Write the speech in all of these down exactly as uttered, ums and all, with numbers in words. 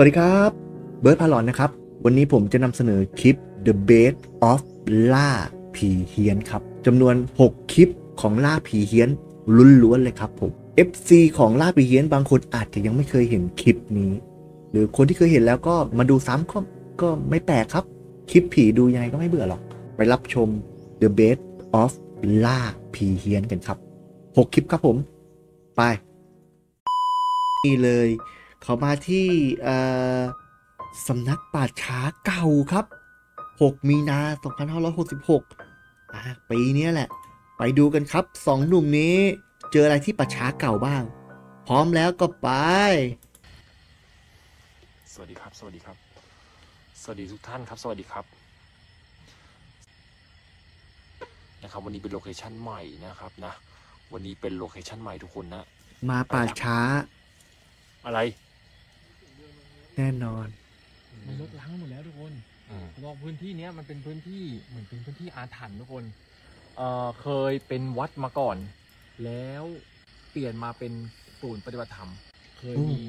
สวัสดีครับเบิร์ดพาหลอนนะครับวันนี้ผมจะนำเสนอคลิป The Best of ล่าผีเฮี้ยนครับจำนวนหกคลิปของล่าผีเฮี้ยนล้วนๆเลยครับผม เอฟ ซี ของล่าผีเฮี้ยนบางคนอาจจะยังไม่เคยเห็นคลิปนี้หรือคนที่เคยเห็นแล้วก็มาดูซ้ำก็ก็ไม่แปลกครับคลิปผีดูยังไงก็ไม่เบื่อหรอกไปรับชม The Best of ล่าผีเฮี้ยนกันครับหกคลิปครับผมไปนี่เลยเขามาที่สำนักป่าช้าเก่าครับหกมีนาสองพันห้าร้อยหกสิบหกปีนี้แหละไปดูกันครับสองหนุ่มนี้เจออะไรที่ป่าช้าเก่าบ้างพร้อมแล้วก็ไปสวัสดีครับสวัสดีครับสวัสดีทุกท่านครับสวัสดีครับนะครับวันนี้เป็นโลเคชั่นใหม่นะครับนะวันนี้เป็นโลเคชั่นใหม่ทุกคนนะมาป่าช้าอะไรแน่นอนมันลดล้างหมดแล้วทุกคนลองพื้นที่เนี้ยมันเป็นพื้นที่เหมือนเป็นพื้นที่อาถรรพ์ทุกคนเอ่อเคยเป็นวัดมาก่อนแล้วเปลี่ยนมาเป็นศูนย์ปฏิบัติธรรมเคยมี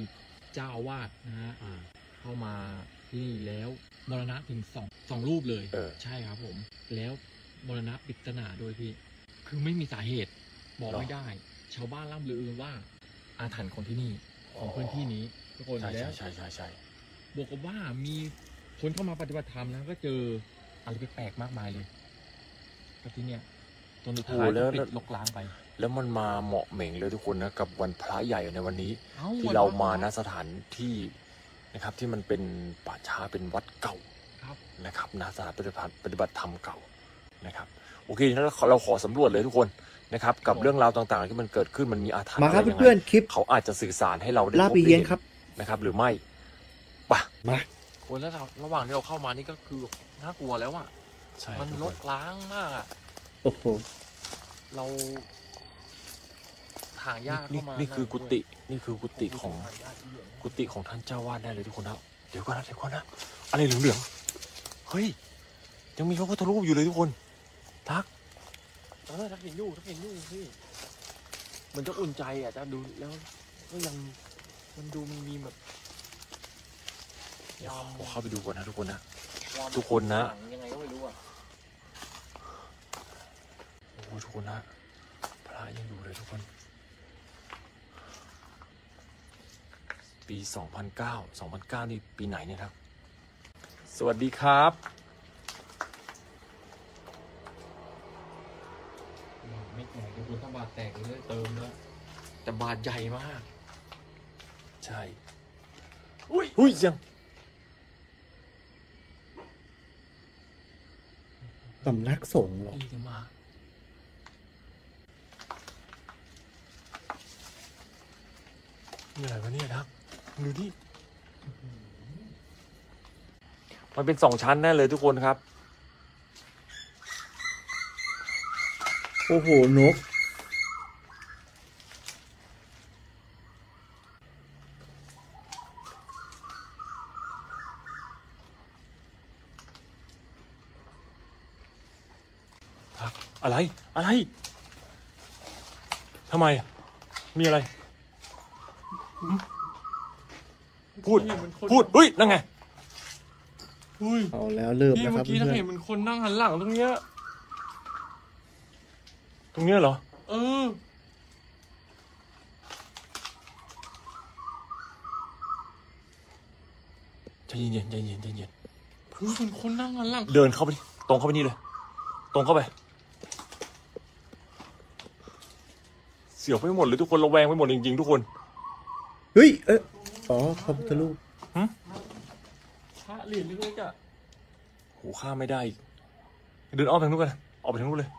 เจ้าอาวาสนะฮะเข้ามาที่นี่แล้วมรณะถึงสองสองรูปเลยใช่ครับผมแล้วมรณะปริศนาโดยที่คือไม่มีสาเหตุบอกไม่ได้ชาวบ้านล่ำลือว่าอาถรรพ์ของที่นี่ของพื้นที่นี้ทุกคนแล้วใช่ใช่ใช่บวกกับว่ามีคนเข้ามาปฏิบัติธรรมนะก็เจออะไรแปลกๆมากมายเลยกับที่เนี่ยตอนสุดท้ายปิดลกล้างไปแล้วมันมาเหมาะเหม่งเลยทุกคนนะกับวันพระใหญ่ในวันนี้ที่เรามาณสถานที่นะครับที่มันเป็นป่าช้าเป็นวัดเก่านะครับณสถานปฏิบัติปฏิบัติธรรมเก่านะครับโอเคแล้วเราขอสำรวจเลยทุกคนนะครับกับเรื่องราวต่างๆที่มันเกิดขึ้นมันมีอาถรรพ์อะไรยังไงเขาอาจจะสื่อสารให้เราได้รับเห็นนะครับหรือไม่ป่ะมาคนแล้วระหว่างที่เราเข้ามานี่ก็คือน่ากลัวแล้วอ่ะมันรกร้างมากอ่ะโอ้โหเราทางยากเข้ามานี่คือกุฏินี่คือกุฏิของกุฏิของท่านเจ้าวาดได้เลยทุกคนครับเดี๋ยวก่อนนะเดี๋ยวก่อนนะอะไรเหลืองๆเฮ้ยยังมีพระพุทธรูปอยู่เลยทุกคนทักเออทักเห็นอยู่ทักเห็นอยู่พี่มันจะอุ่นใจอ่ะจะดูแล้วก็ยังมันดูมันมีแบบเดี๋ยวผมเข้าไปดูก่อนนะทุกคนนะทุกคนนะยังไงก็ไม่รู้อ่ะโอ้ทุกคนนะพระยังอยู่เลยทุกคนปีสองพันเก้าสองพันเก้านี่ปีไหนเนี่ยครับสวัสดีครับทุกคนถ้าบาดแตกเลยเติมแล้วแต่บาดใหญ่มากใช่อุ้ยอุ้ยยังสำนักสงฆ์หรอนี่อะไรวะเนี่ยครับดูดิมันเป็นสองชั้นแน่เลยทุกคนครับโอ้โหนกอะไรอะไรทำไมมีอะไรพูดพูดอุ้ยนั่งไงอุ้ยเอาแล้วเริ่มแล้วครับเมื่อกี้เราเห็นมันคนนั่งหันหลังตรงเนี้ยตรงนี้เหรอเออใจเย็นใจเย็นใจเย็นคือเป็นคนนั่งหันหลังเดินเข้าไปตรงเข้าไปนี่เลยตรงเข้าไปเสียวไปหมดเลยทุกคนระแวงไปหมดจริงๆทุกคนเฮ้ยเอออ๋อพระพุทธรูปฮะพระเหรียญเล็กๆอ่ะโหข้าไม่ได้เดินอ้อมทางนู้นกันออกไปทางนู้นเลย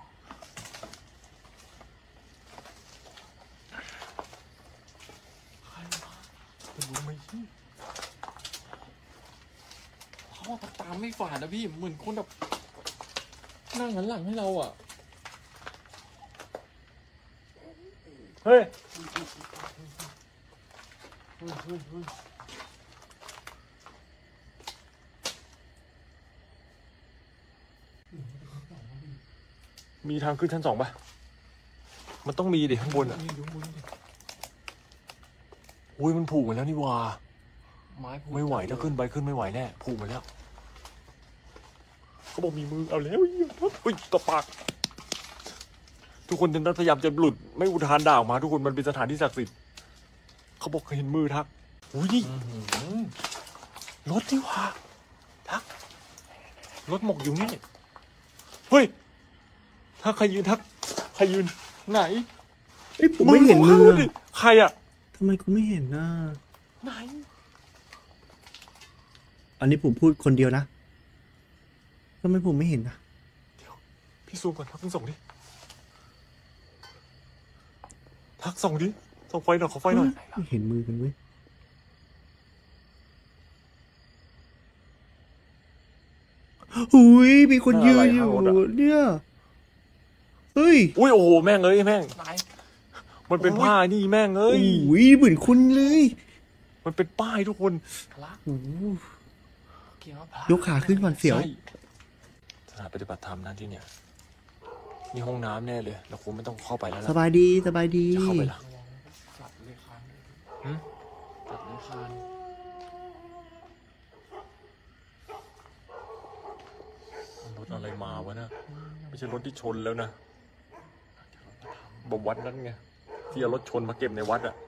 ไม่ฝ่านะพี่เหมือนคนแบบนั่งหันหลังให้เราอ่ะเฮ้ยมีทางขึ้นชั้นสองป่ะมันต้องมีเดี๋ยวข้างบนอ่ะอุ้ยมันผูกเหมือนแล้วนี่ว่า ไม่ไหวถ้าขึ้นไปขึ้นไม่ไหวแน่ผูกมาแล้วเขาบอกมีมือเอาแล้วอุ้ยตะปากทุกคนจะพยายามจะหลุดไม่อุทานด่าออกมาทุกคนมันเป็นสถานที่ศักดิ์สิทธิ์เขาบอกเห็นมือทักอุ้ยนี่รถที่ว่าทักรถหมกอยู่นี่เฮ้ยถ้าใครยืนทักใครยืนไหนผมไม่เห็นมือใครอะทำไมกูไม่เห็นนะไหนอันนี้ผมพูดคนเดียวนะทำไมผมไม่เห็นนะเดี๋ยวพี่ซูมก่อนทักส่งดิทักส่งดิส่องไฟหน่อยขอไฟหน่อยเห็นมือกันเว้ยอุ้ยมีคนยืนอยู่เนี่ยเฮ้ยอุ้ยโอ้โหแม่งเอ้ยแม่งมันเป็นผ้านี่แม่งเอ้ยอุ้ยเหมือนคุณเลยมันเป็นป้ายทุกคนยกขาขึ้นก่อนเสียวสถานปฏิบัติธรรมนั่นที่เนี่ยมีห้องน้ำแน่เลยเราคงไม่ต้องเข้าไปแล้วสบายดีสบายดีจะเข้าไปหรอสัตว์เลื้อยคลานสัตว์เลื้อยคลานรถอะไรมาวะนะไม่ใช่รถที่ชนแล้วนะบวัดนั้นไงที่เอารถชนมาเก็บในวัดอ่ะเ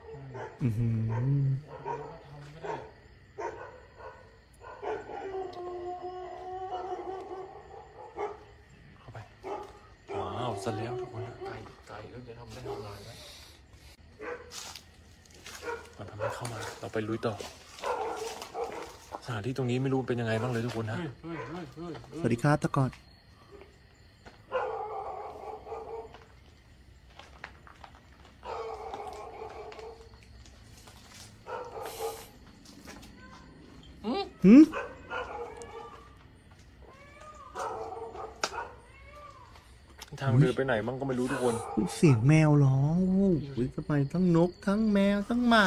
ข้าไปว้าวซะแล้วทุกคนไก่ไก่แล้วจะทำได้ทำลายไหมมันทำให้เข้ามาเราไปลุยต่อสถานที่ตรงนี้ไม่รู้เป็นยังไงบ้างเลยทุกคนฮะสวัสดีครับตะกอนหืมทางเดินไปไหนมั่งก็ไม่รู้ทุกคนเสียงแมวร้องอุ้ยทำไมทั้งนกทั้งแมวทั้งหมา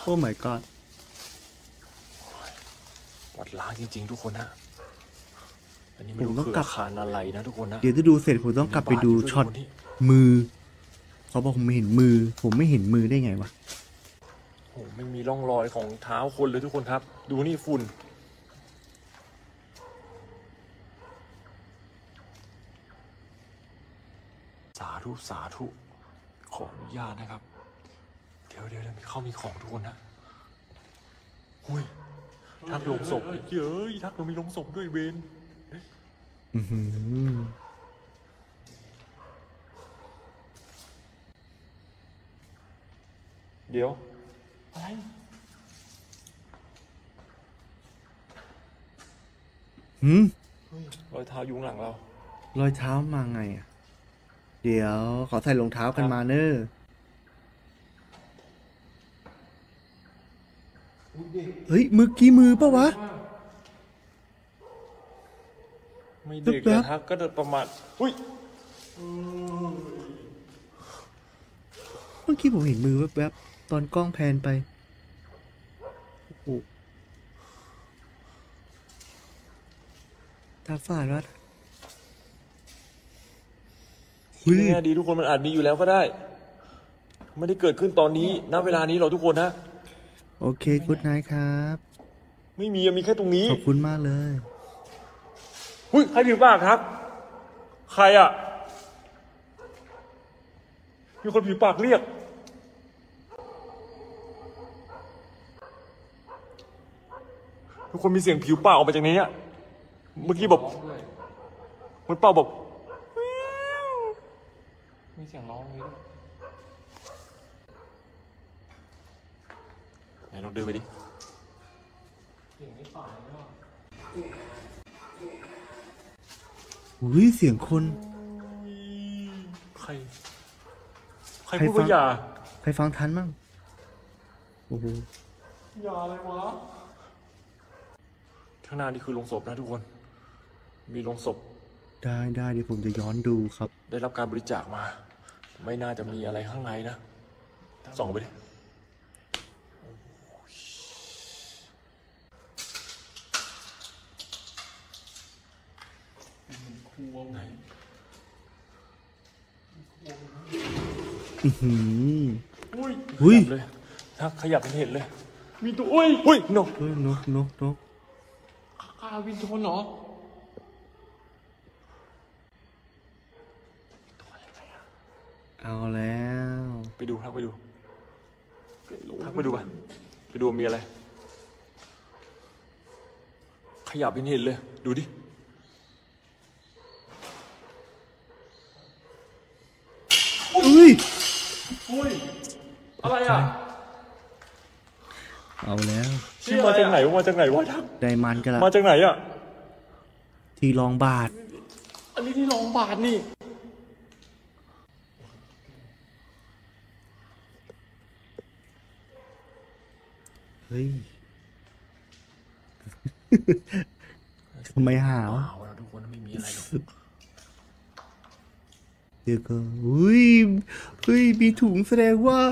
โอ้ my god วัดล้างจริงๆทุกคนฮะอันนี้ไม่รู้คืออาคารอะไรนะทุกคนนะเดี๋ยวจะดูเสร็จผมต้องกลับไปดูช็อตมือเขาบอกผมไม่เห็นมือผมไม่เห็นมือได้ไงวะโอ้ไม่มีร่องรอยของเท้าคนเลยทุกคนครับดูนี่ฝุ่นสาธุสาธุขออนุญาตนะครับเดี๋ยวเดี๋ยวเขามีของทุกคนนะอุ้ยทักลงศพเยอะทักเรามีลงศพด้วยเบนเดี๋ยวอะไรหืมรอยเท้ายุงหลังเรารอยเท้ามาไงอ่ะเดี๋ยวขอใส่รองเท้ากันมาเนอะเฮ้ยมือกี้มือปะวะไม่เด็กนะทักก็จะประมาทอุ้ยเมื่อกี้ผมเห็นมือแวบตอนกล้องแพนไปตาฝาดวัดคือแน่ดีทุกคนมันอาจมีอยู่แล้วก็ได้ไม่ได้เกิดขึ้นตอนนี้ณเวลานี้หรอกทุกคนนะโอเคกุ๊ดไนท์ครับไม่มีมีแค่ตรงนี้ขอบคุณมากเลยอุ้ยใครถือปากครับใครอ่ะมีคนถือปากเรียกทุกคนมีเสียงผิวเป่าออกมาจากนี้อ่ะเมื่อกี้แบบมันเป่าแบบมีเสียงร้องเลยไหนลองเดินไปดิเสียงไม่เป่าเลยอ่ะอุ้ยเสียงคนใครใครพูดว่าอย่าใครฟังทันมั่งโอ้โหอย่าเลยวะข้างหน้านี่คือโรงศพนะทุกคนมีโรงศพได้ได้เดี๋ยวผมจะย้อนดูครับได้รับการบริจาคมาไม่น่าจะมีอะไรข้างในนะส่องไปดิอือหืออุ้ย ถ้าขยับมันเห็นเลยมีตัวอุ้ยอุ้ยนกนกนกนกคาวินโทนเหรอตัวอะไรอ่ะเอาแล้วไปดูครับไปดูทักไปดูกันไปดูมีอะไรขยับเป็นเห็นเลยดูดิอุ้ยอุ้ยอะไรอ่ะเอาแล้วที่มาจากไหนมาจากไหนวะทักได้มันกันละมาจากไหนอ่ะที่รองบาทอันนี้ที่รองบาทนี่เฮ้ยทำไมหาวะทุกคนไม่มีอะไรหรอกเดี๋ยวก็เฮ้ยเฮ้ยมีถุงแสดงว่า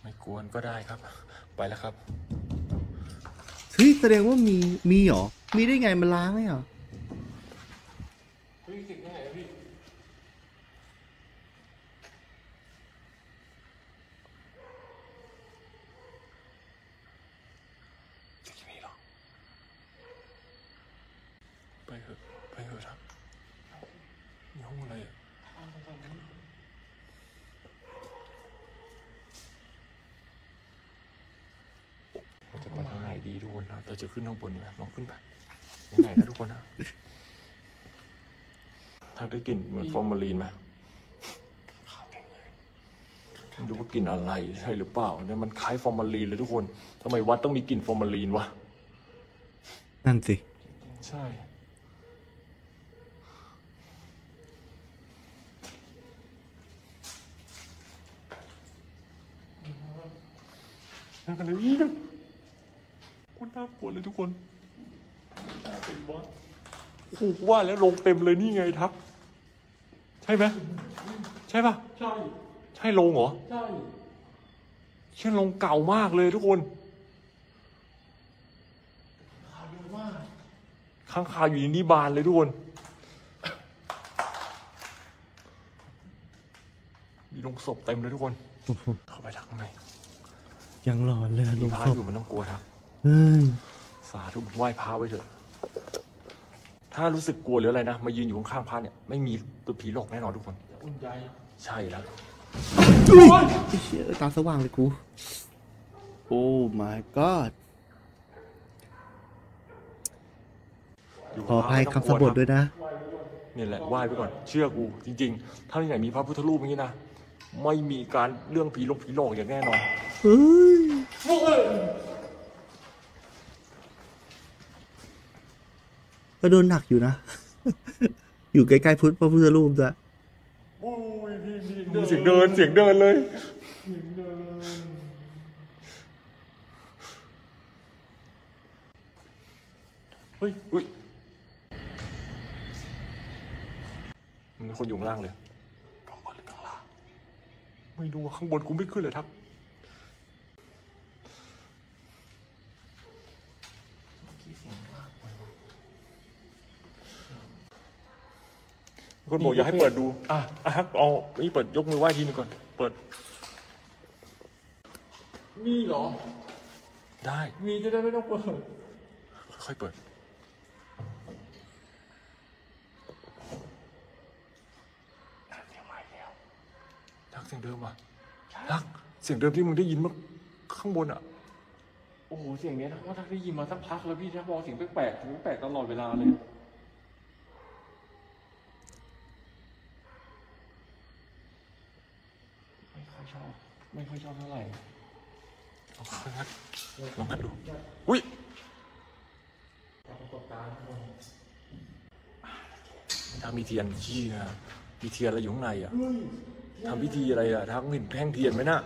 ไม่กวนก็ได้ครับไปแล้วครับเฮ้ยแสดงว่ามีมีหรอมีได้ไงมันล้างไหมหรอไปเถอะไปเถอะครับนี่ห้องอะไรเราจะไปทางไหนดีทุกคนนะเราจะขึ้นข้างบนนะลองขึ้นไปยังไงนะทุกคนนะถ้าได้กลิ่นเหมือนฟอร์มาลีนไหมไม่รู้ว่ากลิ่นอะไรใช่หรือเปล่าเนี่ยมันคล้ายฟอร์มาลีนเลยทุกคนทำไมวัดต้องมีกลิ่นฟอร์มาลีนวะนั่นสิใช่นั่นกันเลยนี่นะคนน่ากลัวเลยทุกคนเป็นบอสกูว่าแล้วลงเต็มเลยนี่ไงทักใช่ไหมใช่ป่ะใช่ใช่ลงเหรอใช่ใช่ลงเก่ามากเลยทุกคนข้างคาอยู่ในนี่บานเลยทุกคนมีลงศพเต็มเลยทุกคนเข้าไปทักไหมยังหลอนเลยลงศพอยู่มันต้องกลัวครับสาธุไหว้พระไว้เถอะถ้ารู้สึกกลัวหรืออะไรนะมายืนอยู่ข้างๆพระเนี่ยไม่มีตัวผีหลอกแน่นอนทุกคนอุ่นใจใช่แล้วตาสว่างเลยกูโอ้ my god ขออภัยคำสะบัดด้วยนะเนี่ยแหละไหว้ไปก่อนเชื่อกูจริงๆถ้าที่ไหนมีพระพุทธรูปอย่างนี้นะไม่มีการเรื่องผีหลอกผีหลอกอย่างแน่นอนเฮ้ยก็โดนหนักอยู่นะอยู่ใกล้ๆพุทธพระพุทธรูปจ้ะเสียงเดินเสียงเดินเลยเฮ้ยอุ้ยมีคนอยู่ข้างล่างเลยข้างบนหรือข้างล่างไม่ดูข้างบนกูไม่ขึ้นเลยทักคนบอกอย่าให้เปิดดูอ่ะอ่ะเอานี่เปิดยกมือไหว้ทีนึงก่อนเปิดมีเหรอได้มีจะได้ไม่ต้องเปิดค่อยเปิดรักเสียงใหม่แล้วรักเสียงเดิมอ่ะรักเสียงเดิมที่มึงได้ยินเมื่อข้างบนอ่ะโอ้โหเสียงนี้นะว่าทักได้ยินมาสักพักแล้วพี่ทักบอกเสียงแปลกๆแปลกตลอดเวลาเลยไม่ค่อยชอบเท่าไหร่ลองงัดลองงัดดูอุ้ยทำมีเทียนชี้นะมีเทียนอะไรอยู่ข้างในอ่ะทำพิธีอะไรอ่ะทั้งเห็นแท่งเทียนไหมน่ะ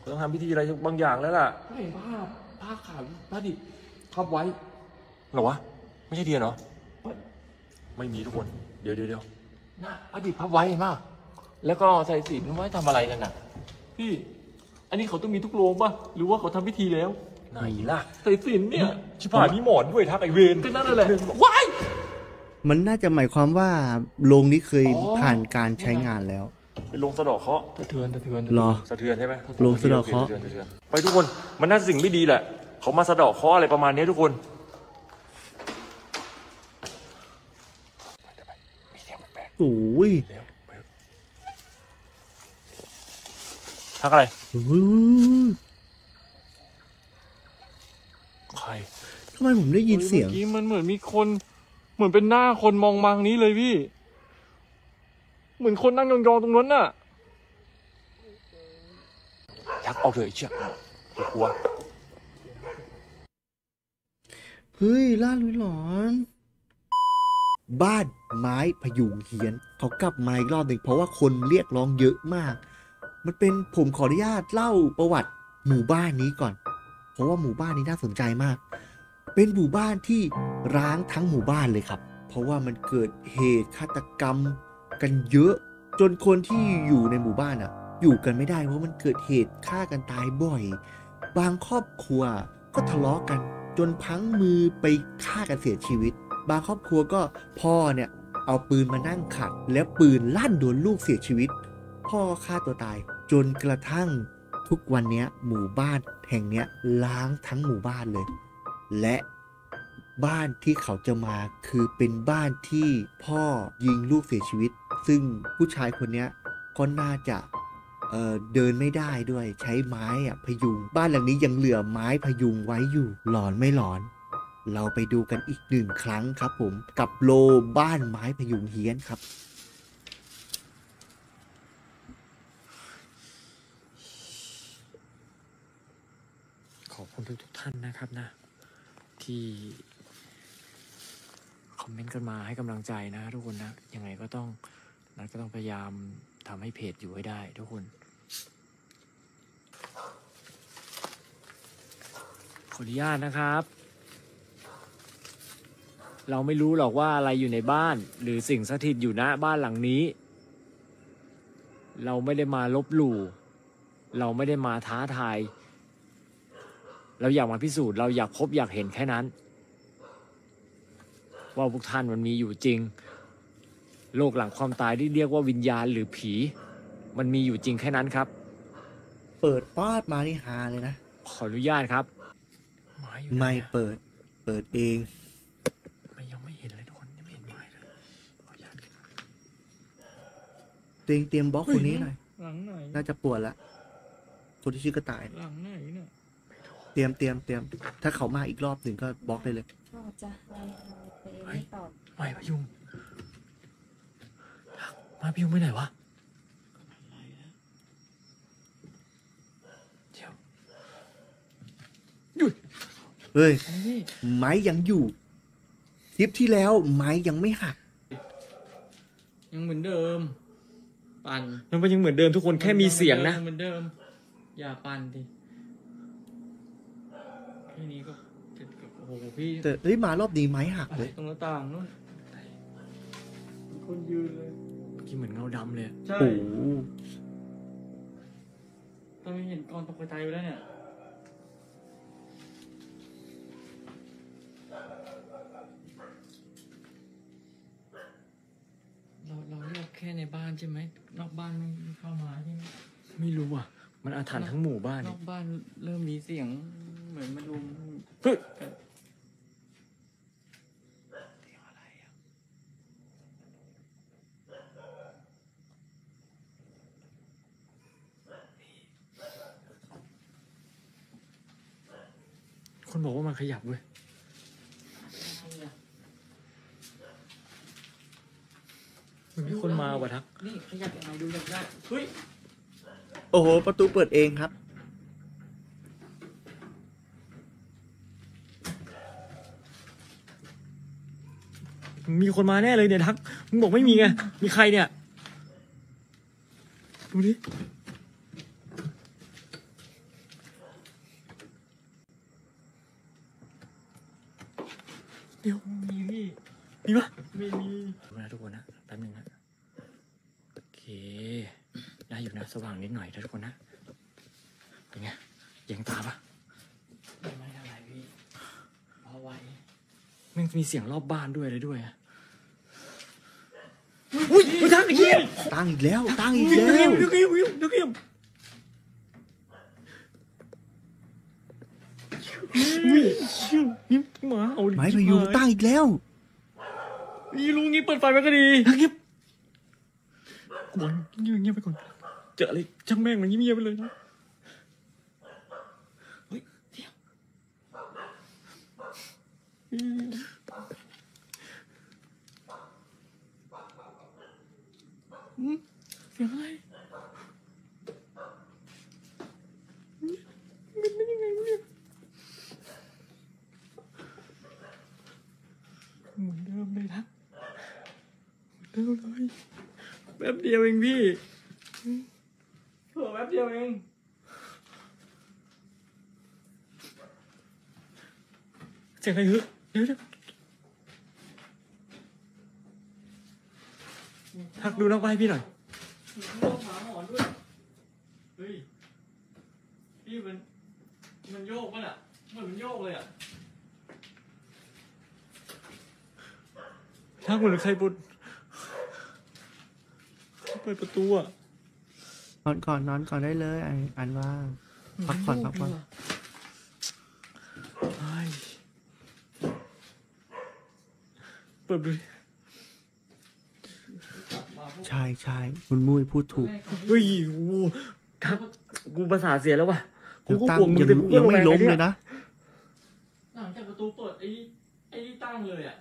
ต้องทำพิธีอะไรบางอย่างแล้วล่ะไม่เห็นผ้าผ้าขาวผ้าดิบทับไว้หรอวะไม่ใช่เทียนเหรอไม่มีทุกคนเดี๋ยวเดี๋ยวเดี๋ยวผ้าดิบทับไว้มากแล้วก็ใส่สีไว้ทำอะไรกันน่ะพี่อันนี้เขาต้องมีทุกโรงป่ะหรือว่าเขาทำพิธีแล้ว ไหนล่ะสายสิญจน์เนี่ยชิบหายมีหมอนด้วยทักไอเวนก็นั่นแหละว้ายมันน่าจะหมายความว่าโรงนี้เคยผ่านการใช้งานแล้วเป็นโรงสะเดาะเคราะห์สะเทือนสะเทือนหรอสะเทือนใช่ไหมโรงสะเดาะเคราะห์ไปทุกคนมันน่าสิ่งไม่ดีแหละเขามาสะเดาะเคราะห์อะไรประมาณนี้ทุกคนโอ้ยทักอะไรใครทำไมผมได้ยินเสียงเมื่อกี้มันเหมือนมีคนเหมือนเป็นหน้าคนมองมาทางนี้เลยพี่เหมือนคนนั่งยองๆตรงนั้นน่ะทักเอาเลยเชียวกลัวเฮ้ยล่าลุยหลอนบ้านไม้พยุงเฮียนเขากลับมาอีกรอบหนึ่งเพราะว่าคนเรียกร้องเยอะมากมันเป็นผมขออนุญาตเล่าประวัติหมู่บ้านนี้ก่อนเพราะว่าหมู่บ้านนี้น่าสนใจมากเป็นหมู่บ้านที่ร้างทั้งหมู่บ้านเลยครับเพราะว่ามันเกิดเหตุฆาตกรรมกันเยอะจนคนที่อยู่ในหมู่บ้านอ่ะอยู่กันไม่ได้เพราะมันเกิดเหตุฆ่ากันตายบ่อยบางครอบครัวก็ทะเลาะกันจนพังมือไปฆ่ากันเสียชีวิตบางครอบครัวก็พ่อเนี่ยเอาปืนมานั่งขัดแล้วปืนลั่นโดนลูกเสียชีวิตพ่อฆ่าตัวตายจนกระทั่งทุกวันนี้หมู่บ้านแห่งนี้ล้างทั้งหมู่บ้านเลยและบ้านที่เขาจะมาคือเป็นบ้านที่พ่อยิงลูกเสียชีวิตซึ่งผู้ชายคนนี้ก็น่าจะเอ่อเดินไม่ได้ด้วยใช้ไม้อะพยุงบ้านหลังนี้ยังเหลือไม้พยุงไว้อยู่หลอนไม่หลอนเราไปดูกันอีกหนึ่งครั้งครับผมกับโลบ้านไม้พยุงเฮี้ยนครับขอบคุณทุกท่านนะครับนะที่คอมเมนต์กันมาให้กำลังใจนะทุกคนนะยังไงก็ต้องนัดก็ต้องพยายามทำให้เพจอยู่ให้ได้ทุกคนขออนุญาตนะครับเราไม่รู้หรอกว่าอะไรอยู่ในบ้านหรือสิ่งสถิตอยู่ณบ้านหลังนี้เราไม่ได้มาลบหลู่เราไม่ได้มาท้าทายเราอยากมาพิสูจน์เราอยากพบอยากเห็นแค่นั้นว่าพวกท่านมันมีอยู่จริงโลกหลังความตายที่เรียกว่าวิญญาณหรือผีมันมีอยู่จริงแค่นั้นครับเปิดปอดมานี่หาเลยนะขออนุญาตครับไม่เปิดเปิดเองเตรียมเตรียมบล็อกคนนี้หน่อยน่าจะปวดละคนที่ชื่อกระต่ายเตรียมเตรียมเตรียมถ้าเขามาอีกรอบหนึ่งก็บล็อกได้เลยไม่พยุงมาพยุงไปไหนวะเดี๋ยวหยุดเฮ้ยไม้ยังอยู่คลิปที่แล้วไม้ยังไม่หักยังเหมือนเดิมปั่นมันยังเหมือนเดิมทุกคนแค่มีเสียงนะเหมือนเดิมอย่าปั่นดิทีนี้ก็โอ้โหพี่แต่เฮ้ยมารอบนี้ไม้หักเลยตรงหน้าต่างนู่นคนยืนเลยเมื่อกี้เหมือนเงาดำเลยใช่ตอนนี้เห็นกองตกใจไปแล้วเนี่ยเราเราเลือกแค่ในบ้านใช่ไหมนอกบ้านไม่เข้ามาใช่ไหมไม่รู้อ่ะมันอาถรรพ์ทั้งหมู่บ้านนอกบ้านเริ่มมีเสียงเหมือนมันรุมเฮ้ยเสียงอะไรอ่ะคนบอกว่ามันขยับเว้ยมีคนมาวะทักนี่ขยับยังไงดูยังได้เฮ้ยโอ้โหประตูเปิดเองครับมีคนมาแน่เลยเนี่ยทักมึงบอกไม่มีไงมีใครเนี่ยดูดิเดี๋ยวมีพี่มีปะไม่มีนะทุกคนนะแป๊บนึงนะโอเคได้อยู่นะสว่างนิดหน่อยนะทุกคนนะเป็นไงยังตาปะ แม่งมีเสียงรอบบ้านด้วยเลยด้วยอุ้ยตั้งอีกแล้วตั้งอีกแล้วตั้งอีกแล้วดูกิมดูกิมนี่หมาเอาไม้พยุงตั้งอีกแล้วนี่ลุงงี้เปิดไฟไปก็ดีเงียบก่อนเงียบไปก่อนเจออะไรช่างแม่งมันเงียบไปเลยนะเฮ้ยเดี๋ยวเสียงอะไรเหมือนเดิมเลยนะเหมือนเดิมเลยแป๊บเดียวเองพี่เผื่อแป๊บเดียวเองเสียงอะไรฮึเดี๋ยวเดี๋ยวทักดูน้องไว้พี่หน่อยต้องหาหมอนด้วยเฮ้ยพี่มันมันโยกป่ะน่ะมันมันโยกเลยอ่ะทักเหมือนใครบุญเปิดประตูอ่ะนอนก่อนนอนก่อนได้เลยไอ้อันว่าพักผ่อนพักผ่อนเปิดดูใช่ใช่คุณมุ้ยพูดถูกเฮ้ยกูทักกูภาษาเสียแล้วว่ะกูก็กลัวมึงยังไม่ล้มเลยนะหลังจากประตูเปิดไอ้ไอ้ตั้งเลยอ่ะ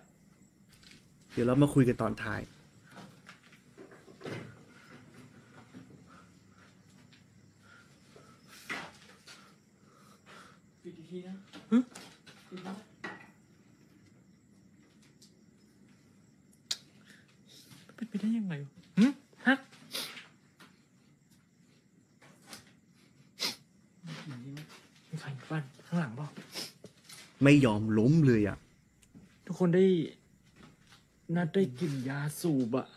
เดี๋ยวเรามาคุยกันตอนท้ายปิดอีกทีนะฮึปิดนะเป็นไปได้ยังไงฮึฮักใครบ้านข้างหลังบ้างไม่ยอมล้มเลยอ่ะทุกคนได้นัดได้กลิ่นยาสูบอะ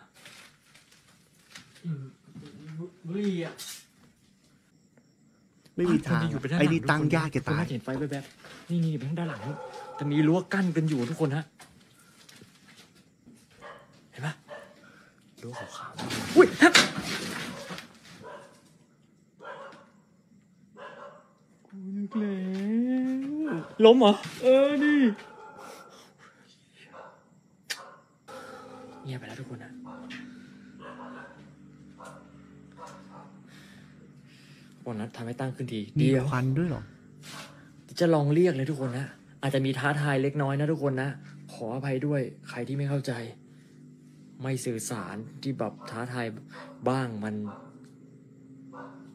บุหรี่อะไม่มีทางไอ้นี่ตั้งยากจะตายเห็นไฟแบบนี่นี่ข้างด้านหลังแต่มีรั้วกั้นกันอยู่ทุกคนฮะเห็นปะรั้วขาวๆอุ้ยฮะนึกแล้วล้มเหรอเออนี่เงียบไปแล้วทุกคนนะวันนั้นทำให้ตั้งขึ้นทีเดียวพันด้วยหรอจะลองเรียกเลยทุกคนนะอาจจะมีท้าทายเล็กน้อยนะทุกคนนะขออภัยด้วยใครที่ไม่เข้าใจไม่สื่อสารที่แบบท้าทายบ้างมัน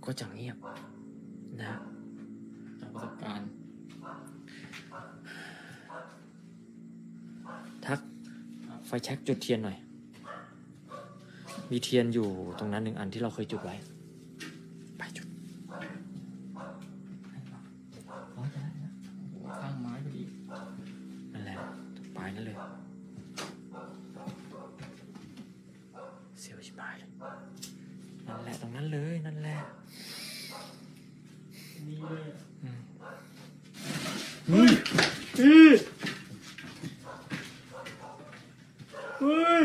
ก็จะเงียบนะจากประสบการณ์ทักไฟแช็กจุดเทียนหน่อยมีเทียนอยู่ตรงนั้นหนึ่งอันที่เราเคยจุดไว้ไปจุดตั้งไม้พอดีนั่นแหละไปนั่นเลยเสียวชิบายเลยนั่นแหละตรงนั้นเลยนั่นแหละนี่เลยอืมอืมเฮ้ย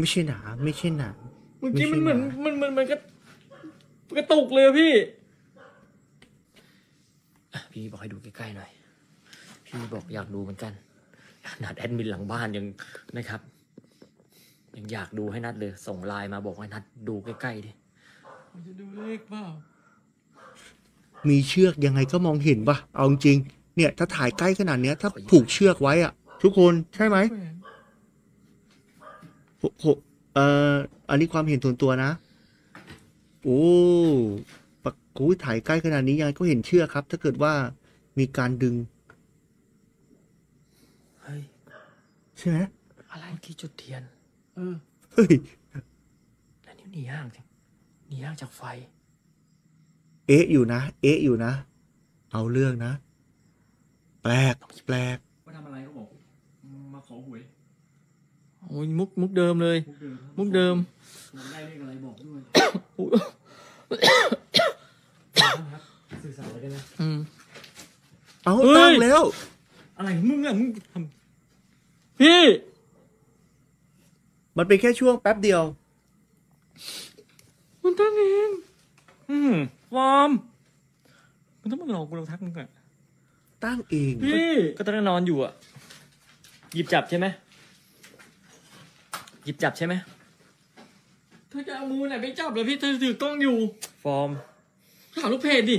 ไม่ใช่หนาไม่ใช่หนาเมื่อกี้มันเหมือนมันมันมันก็กระตุกเลยพี่พี่บอกให้ดูใกล้ๆหน่อยพี่บอกอยากดูเหมือนกันขนาดแอดมินหลังบ้านยังนะครับยังอยากดูให้นัดเลยส่งไลน์มาบอกให้นัดดูใกล้ๆดิมันจะดูเลขเปล่ามีเชือกยังไงก็มองเห็นปะเอาจริงเนี่ยถ้าถ่ายใกล้ขนาดเนี้ยถ้าผูกเชือกไว้อะทุกคนใช่ไหมโอ้โหเอ่ออันนี้ความเห็นส่วนตัวนะโอ้ปักกูถ่ายใกล้ขนาดนี้ยังไงก็เห็นเชือกครับถ้าเกิดว่ามีการดึงเฮ้ยใช่ไหมอะไรที่จุดเทียนเออเฮ้ยแล้วนี่หนีห่างจังหนีห่างจากไฟเอ๊ะอยู่นะเอ๊ะอยู่นะเอาเรื่องนะแปลกแปลกมาทำอะไรเขาบอกมาขอหวยอ๋อ โอ้ยมุกมุกเดิมเลยมุกเดิมได้เลขอะไรบอกด้วยสื่อสารได้ไหมอืมเอาตั้งแล้วอะไรมึงอะมึงทำพี่มันเป็นแค่ช่วงแป๊บเดียวมันตั้งเองอืมฟอร์มมันต้องมาหลอกกูลองทักมึงอะตั้งเองพี่ก็ตอนนั้นนอนอยู่อะหยิบจับใช่ไหมหยิบจับใช่ไหมเธอจะเอามือไหนไปจับเลยพี่เธอถือกล้องอยู่ฟอร์มถามลูกเพจดิ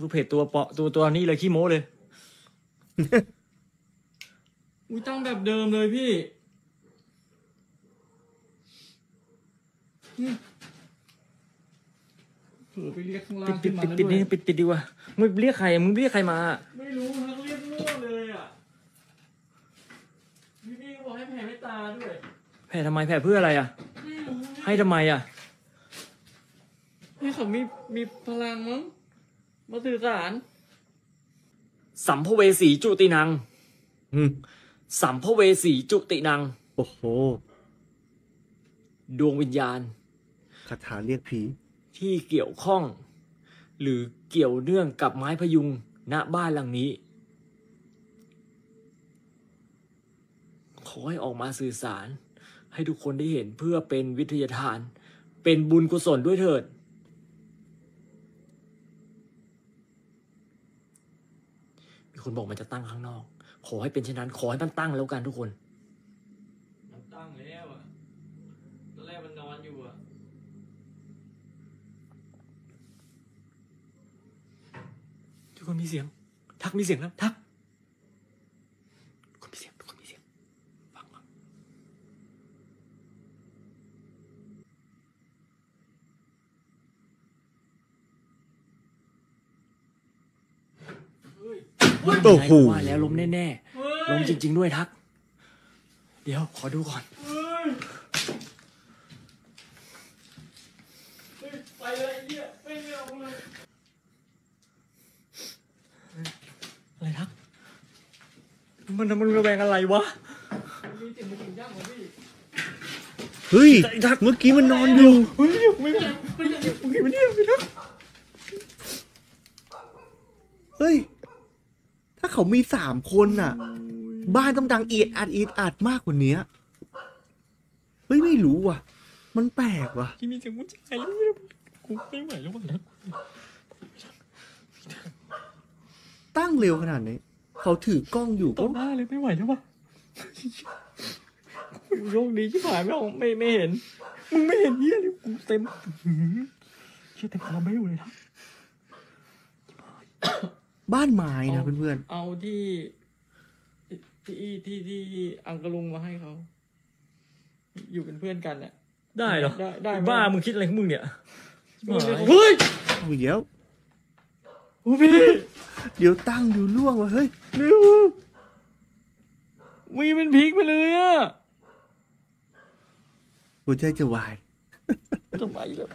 ลูกเพจตัวเปาะตัวตัวนี้เลยขี้โม้เลย อุ้ยตั้งแบบเดิมเลยพี่เผื่อไปเรียกข้างล่างปิดปิดปิดนี่ปิดปิดดีกว่ามึงเรียกใครมึงเรียกใครมาไม่รู้ทั้งเรียกมั่วเลยอ่ะพี่พี่บอกให้แผ่ไม่ตาด้วยแผ่ทำไมแผ่เพื่ออะไรอ่ะให้ทำไมอ่ะให้เขามีมีพลังมั้งมาสื่อสารสัมภเวสีจุตินังสัมภเวสีจุตินังโอ้โหดวงวิญญาณคาถาเรียกผีที่เกี่ยวข้องหรือเกี่ยวเนื่องกับไม้พยุงณบ้านหลังนี้ขอให้ออกมาสื่อสารให้ทุกคนได้เห็นเพื่อเป็นวิทยาทานเป็นบุญกุศลด้วยเถิดมีคนบอกมันจะตั้งข้างนอกขอให้เป็นเช่นนั้นขอให้มันตั้งแล้วกันทุกคนมันตั้งแล้วอะตอนแรกมันนอนอยู่อะทุกคนมีเสียงทักมีเสียงแล้วทักทุกคนมีเสียงทุกคนมีเสียงฟังโอ้โหว่าแล้วล้มแน่ๆล้มจริงๆด้วยทักเดี๋ยวขอดูก่อนไปเลยเหี้ยไปเร็วเลยอะไรทักมันมันระแวงอะไรวะเฮ้ยทักเมื่อกี้มันนอนอยู่เฮ้ยไม่ไม่ไม่ไม่ไม่ไม่ทักเฮ้ยถ้าเขามีสามคนน่ะบ้านต้องดังเอียดอัดเอียดอัดมากกว่านี้เฮ้ยไม่รู้ว่ะมันแปลกว่ะที่มีเสียงผู้ชายแล้วกูไม่ไหวแล้วว่ะนะตั้งเร็วขนาดนี้เขาถือกล้องอยู่ต่อหน้าเลยไม่ไหวแล้วว่ะโชคดีที่ผ่านไม่ออกไม่ไม่เห็นมึงไม่เห็นเยี่ยเลยกูเต็มเชี่ยแต่คาเบลเลยนะบ้านไม้นะเพื่อนๆเอาที่ที่ที่ที่อังกะลุงมาให้เขาอยู่เป็นเพื่อนกันน่ะได้เหรอได้บ้ามึงคิดอะไรของมึงเนี่ยเฮ้ยเดี๋ยวพี่เดี๋ยวตั้งอยู่ล่วงว่ะเฮ้ยมีเป็นพีกไปเลยอ่ะหัวใจจะวายทำไมล่ะ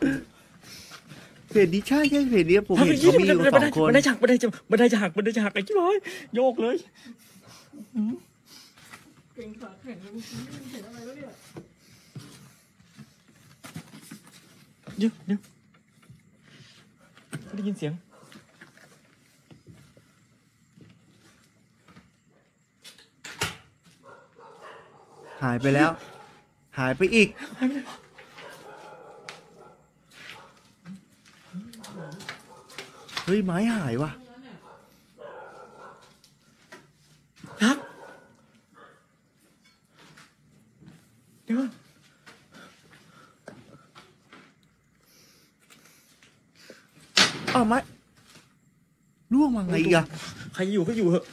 เพจนี้ใช่ใช่เพจนี้ผมเห็นเขามีอยู่สองคนมันได้ฉากมันได้ฉากมันได้ฉากมันได้ฉากไอ้ชิบหายโยกเลยเก่งขาแข็งเลยเห็นอะไรแล้วเนี่ยเดี๋ยวเดี๋ยวได้ยินเสียงหายไปแล้วหายไปอีกเฮ้ยไม้หายว่ะทักเดี๋ยวอ้าวไม้ล่วงมาไงอีกอะใครอยู่ก็อยู่เหอะ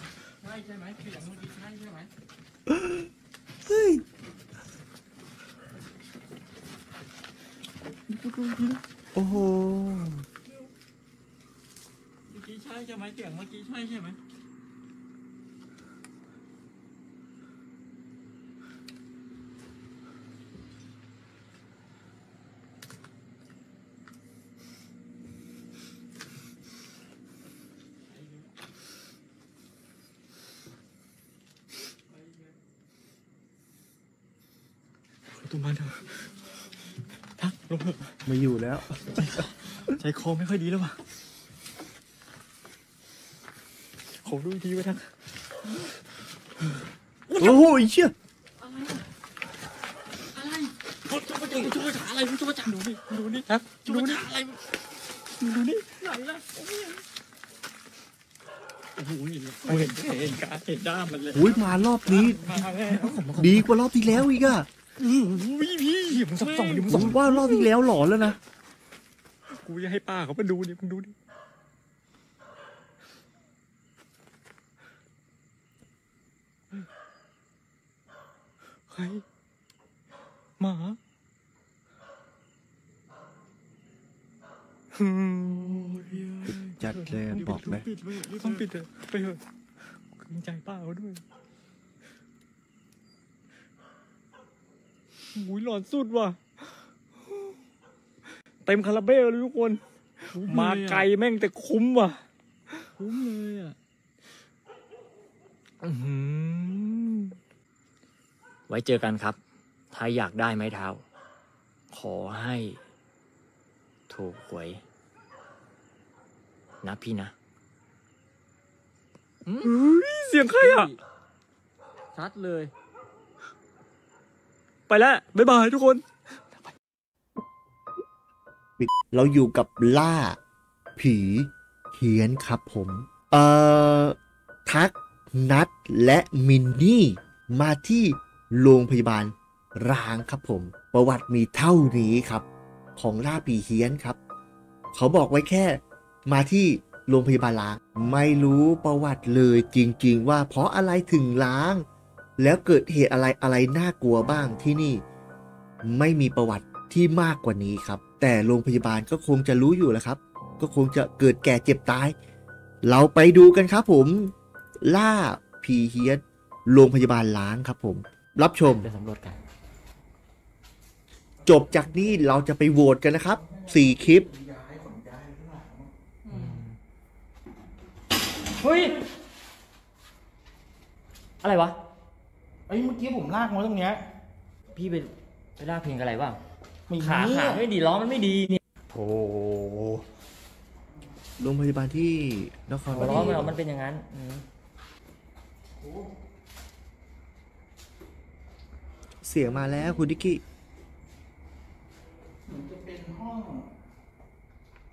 ไม่ใช่ไหมเสียงเมื่อกี้ใช่ใช่ไหมเฮ้ยโอ้โหใช่ใช่ไหมเสียงเมื่อกี้ใช่ใช่ไหม ตุมันทักลงไม่อยู่แล้วใจคอไม่ค่อยดีแล้วว่ะขอดูดีไว้ทักโอ้โหเชี่ยอะไรอะไรจุ๊บจุ๊บจุ๊บอะไรจุ๊บจังดูนี่ดูนี่ครับดูนี่อะไรดูนี่ไหนละโอ้โหเห็นเห็นเห็นการเห็นด้ามมันเลยโอ้ยมารอบนี้ดีกว่ารอบที่แล้วอีกอะพี่พี่ผมสับสนอยู่ผมสับว่ารอบที่แล้วหลอนแล้วนะกูจะให้ป้าเขาไปดูเนี่ยมึงดูดิใครหมาจัดเลยบอกเลยต้องปิดเลยไปเถอะเกรงใจป้าเขาด้วยหูยหลอนสุดว่ะเต็มคาราเบลเลยทุกคนมาไกลแม่งแต่คุ้มว่ะคุ้มเลยอ่ะไว้เจอกันครับถ้าอยากได้ไม้เท้าขอให้ถูกหวยนะพี่นะเสียงใครอ่ะชัดเลยไปแล้วบ๊ายบายทุกคนเราอยู่กับล่าผีเฮียนครับผมเอ่อทักนัดและมินนี่มาที่โรงพยาบาลร้างครับผมประวัติมีเท่านี้ครับของล่าผีเฮียนครับเขาบอกไว้แค่มาที่โรงพยาบาลร้างไม่รู้ประวัติเลยจริงๆว่าเพราะอะไรถึงร้างแล้วเกิดเหตุอะไรอะไรน่ากลัวบ้างที่นี่ไม่มีประวัติที่มากกว่านี้ครับแต่โรงพยาบาลก็คงจะรู้อยู่แล้วครับก็คงจะเกิดแก่เจ็บตายเราไปดูกันครับผมล่าผีเฮียนโรงพยาบาลล้างครับผมรับชมสำรวจกันจบจากนี้เราจะไปโหวตกันนะครับสี่คลิปเฮ้ยอะไรวะไอ้เมื่อกี้ผมลากมาตรงเนี้ยพี่ไปไปลากเพลงอะไรวะขาขาไม่ดีล้อมันไม่ดีเนี่ยโธ่โรงพยาบาลที่นครปฐมล้อมันมันเป็นอย่างนั้นเสียงมาแล้วคุณดิกกี้มันจะเป็นห้อง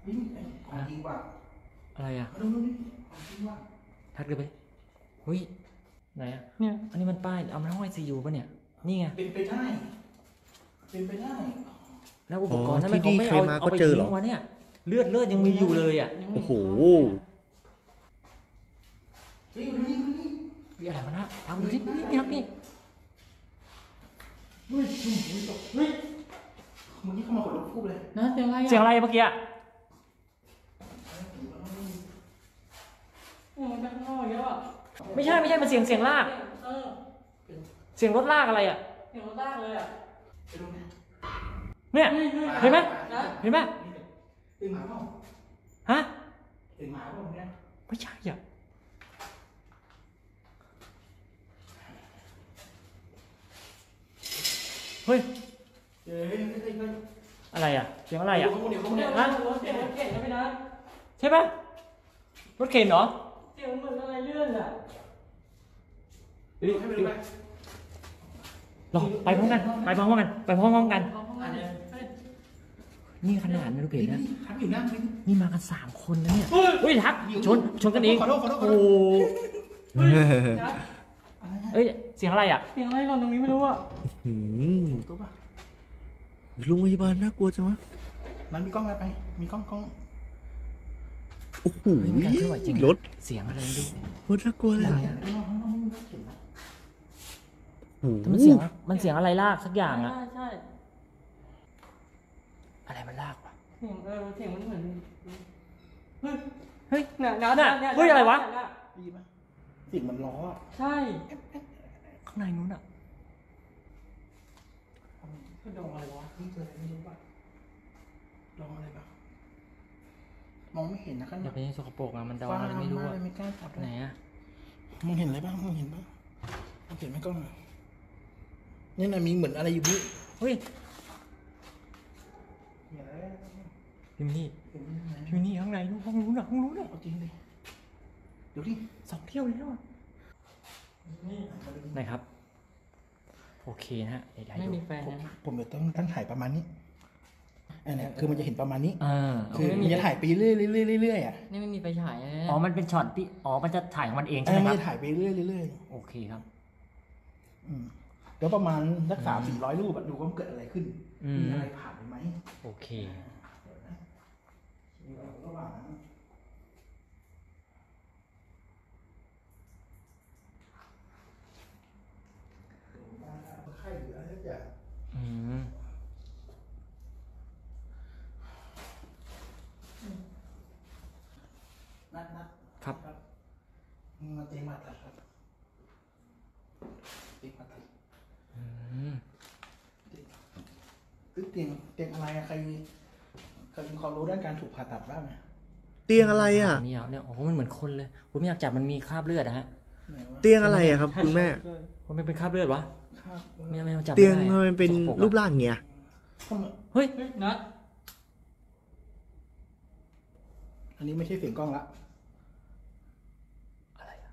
นี่ของจริงว่ะอะไรอ่ะดูดูนี่ของจริงว่ะทักเลยไปเฮ้ยไหนอ่ะเนี่ยอันนี้มันป้ายเอามาห้องไอซียูป่ะเนี่ยนี่ไงเป็นไปได้เป็นไปได้แล้วอุปกรณ์นั้นมันเขาไม่เอาเอาไปทิ้งวะเนี่ยเลือดเลือดยังมีอยู่เลยอ่ะโอ้โหนี่นี่นี่มีอะไรมานะทำดูสินี่ครับนี่เฮ้ยเฮ้ยเมื่อกี้เข้ามาขนลุกพูดเลยนะเสียงอะไรเสียงอะไรเมื่อกี้อ่ะไม่ใช่ไม่ใช่มันเสียงเสียงลากเสียงรถลากอะไรอ่ะเสียงรถลากเลยอ่ะเนี่ยเห็นไหมเห็นไหมตื่นหมาป่ะฮะตื่นหมาป่ะเนี่ยไม่ใช่อ่ะเฮ้ยอะไรอ่ะเสียงอะไรอ่ะนะใช่ป่ะรถเข็นเหรอเสียงเหมือนอะไรเลื่อนอ่ะลองไปพร้อมกันไปพร้อมกันไปพร้อมกันนี่ขนาดนะลูกเพจนะนี่มากันสามคนนะเนี่ยเฮ้ยทักชนชนกันเองโอ้เอ้ยเสียงอะไรอ่ะเสียงอะไรหล่นตรงนี้ไม่รู้อ่ะหืมตัวป่ะโรงพยาบาลน่ากลัวจังวะมันมีกล้องอะไรไปมีกล้องกล้องโอ้โหรถเสียงอะไรดูรถน่ากลัวเลยมันเสียงมันเสียงอะไรลากสักอย่างอ่ะใช่อะไรมันลากวะเสียงเออเสียงมันเหมือนเฮ้ยเฮ้ยหนาหนาหนาเฮ้ยอะไรวะสิ่งมันล้อใช่ข้างในนู้นอ่ะก็ดองอะไรวะนี่เจออะไรไม่รู้ป่ะดองอะไรป่ะมองไม่เห็นนะกันอย่าไปสกปรกนะมันดองอะไรไม่รู้อ่ะไหนอ่ะมึงเห็นอะไรบ้างมึงเห็นป่ะมึงเห็นไหมกล้องเนี่ยนะมีเหมือนอะไรอยู่นี่ เฮ้ยพิมนี่พิมนี่ข้างในนู้นห้องนู้นอ่ะห้องนู้นอ่ะจริงเลยเดี๋ยวดิสองเที่ยวเลยนะนี่ครับโอเคนะฮะไม่มีแฟนนะผมเดี๋ยวต้องตั้งถ่ายประมาณนี้อันนี้คือมันจะเห็นประมาณนี้คือมันจะถ่ายไปเรื่อยเรื่อยเรื่อยอ่ะนี่ไม่มีไฟฉายอ๋อมันเป็นช็อตที่อ๋อมันจะถ่ายของมันเองใช่ไหมครับมันจะถ่ายไปเรื่อยเรื่อยโอเคครับอืมเดี๋ยวประมาณสักสามสี่ร้อยรูปดูว่ามันเกิดอะไรขึ้นมีอะไรผ่านไปไหมโอเคเดี๋ยวนะระหว่างไข้หรืออะไรสักอย่างอืมนัดนัดครับมาเตะมาตัดครับเตะมาตัดอืมเตียงเตียงอะไรใครเคยมีความรู้ด้านการถูกผ่าตัดบ้างไหมเตียงอะไรอ่ะเนี่ยเนี่ยโอ้โหมันเหมือนคนเลยผมไม่อยากจับมันมีคราบเลือดนะฮะเตียงอะไรอ่ะครับคุณแม่มันเป็นคราบเลือดวะเตียงมันเป็นรูปร่างเงี้ยเฮ้ยนะอันนี้ไม่ใช่เสียงกล้องละอะไรอ่ะ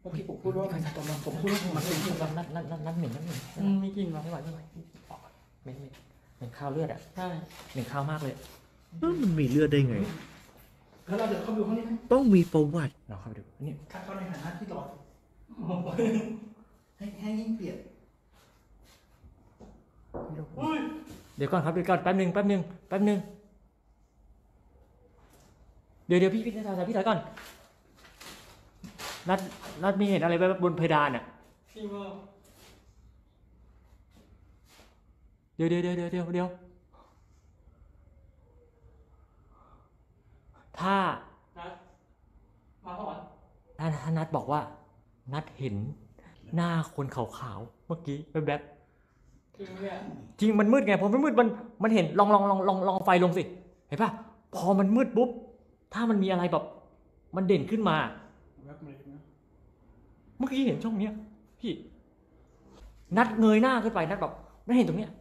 เมื่อกี้ผมพูดว่าตอนนั้นผมพูดว่ามันเป็นกลิ่นนั่นนั่นนั่นเหม็นนั่นเหม็นไม่กินหรอไม่ไหวไม่ไหวเหม็นเหม็นเหม็นข้าวเลือดอ่ะใช่เหม็นข้าวมากเลยมันมีเลือดได้ไงแล้วเราเดี๋ยวเข้าไปดูข้างนี้ต้องมีประวัติเราเข้าไปดูนี่ถ้าเขาในฐานะที่หลอดให้ให้ยิ่งเปลี่ยนเดี๋ยวก่อนครับเดี๋ยวก่อนแป๊บนึงแป๊บนึงแป๊บนึงเดี๋ยวเดี๋ยวพี่พี่ถ่ายพี่ถ่ายก่อนนัดนัดมีเห็นอะไรบนเพดานอ่ะพี่ว่าเดี๋ยวเดี๋ยวเดี๋ยวเดี๋ยวเดี๋ยวถ้านัดมาก่อนถ้านัดบอกว่านัดเห็นหน้าคนขาวๆเมื่อกี้แวบๆจริงเนี่ยจริงมันมืดไงพอมันมืดมันมันเห็นลองลองลองลองลองไฟลงสิเห็นป่ะพอมันมืดปุ๊บถ้ามันมีอะไรแบบมันเด่นขึ้นมาเมื่อกี้เห็นช่องเนี้ยพี่นัดเงยหน้าขึ้นไปนัดแบบนัดเห็นตรงเนี้ย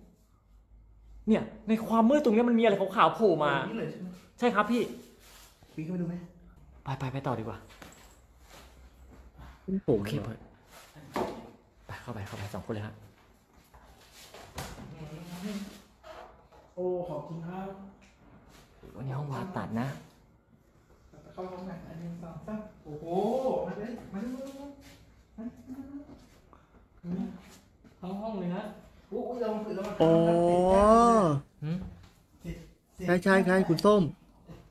เนี่ยในความมืดตรงเนี้ยมันมีอะไรขาวๆโผล่มาใช่ครับพี่ปีนขึ้นไปดูไหมไปไปไปต่อดีกว่าโอเคเพื่อนไปเข้าไปเข้าไปสองคนเลยฮะโอ้ขอบคุณครับวันนี้ห้องผ่าตัดนะเข้าห้องไหนอันนี้สองสามโอ้โหมาเลยมาเลยเข้าห้องเลยฮะโอ้ยเราคือเราโอ้ใช่ใช่ใช่คุณส้ม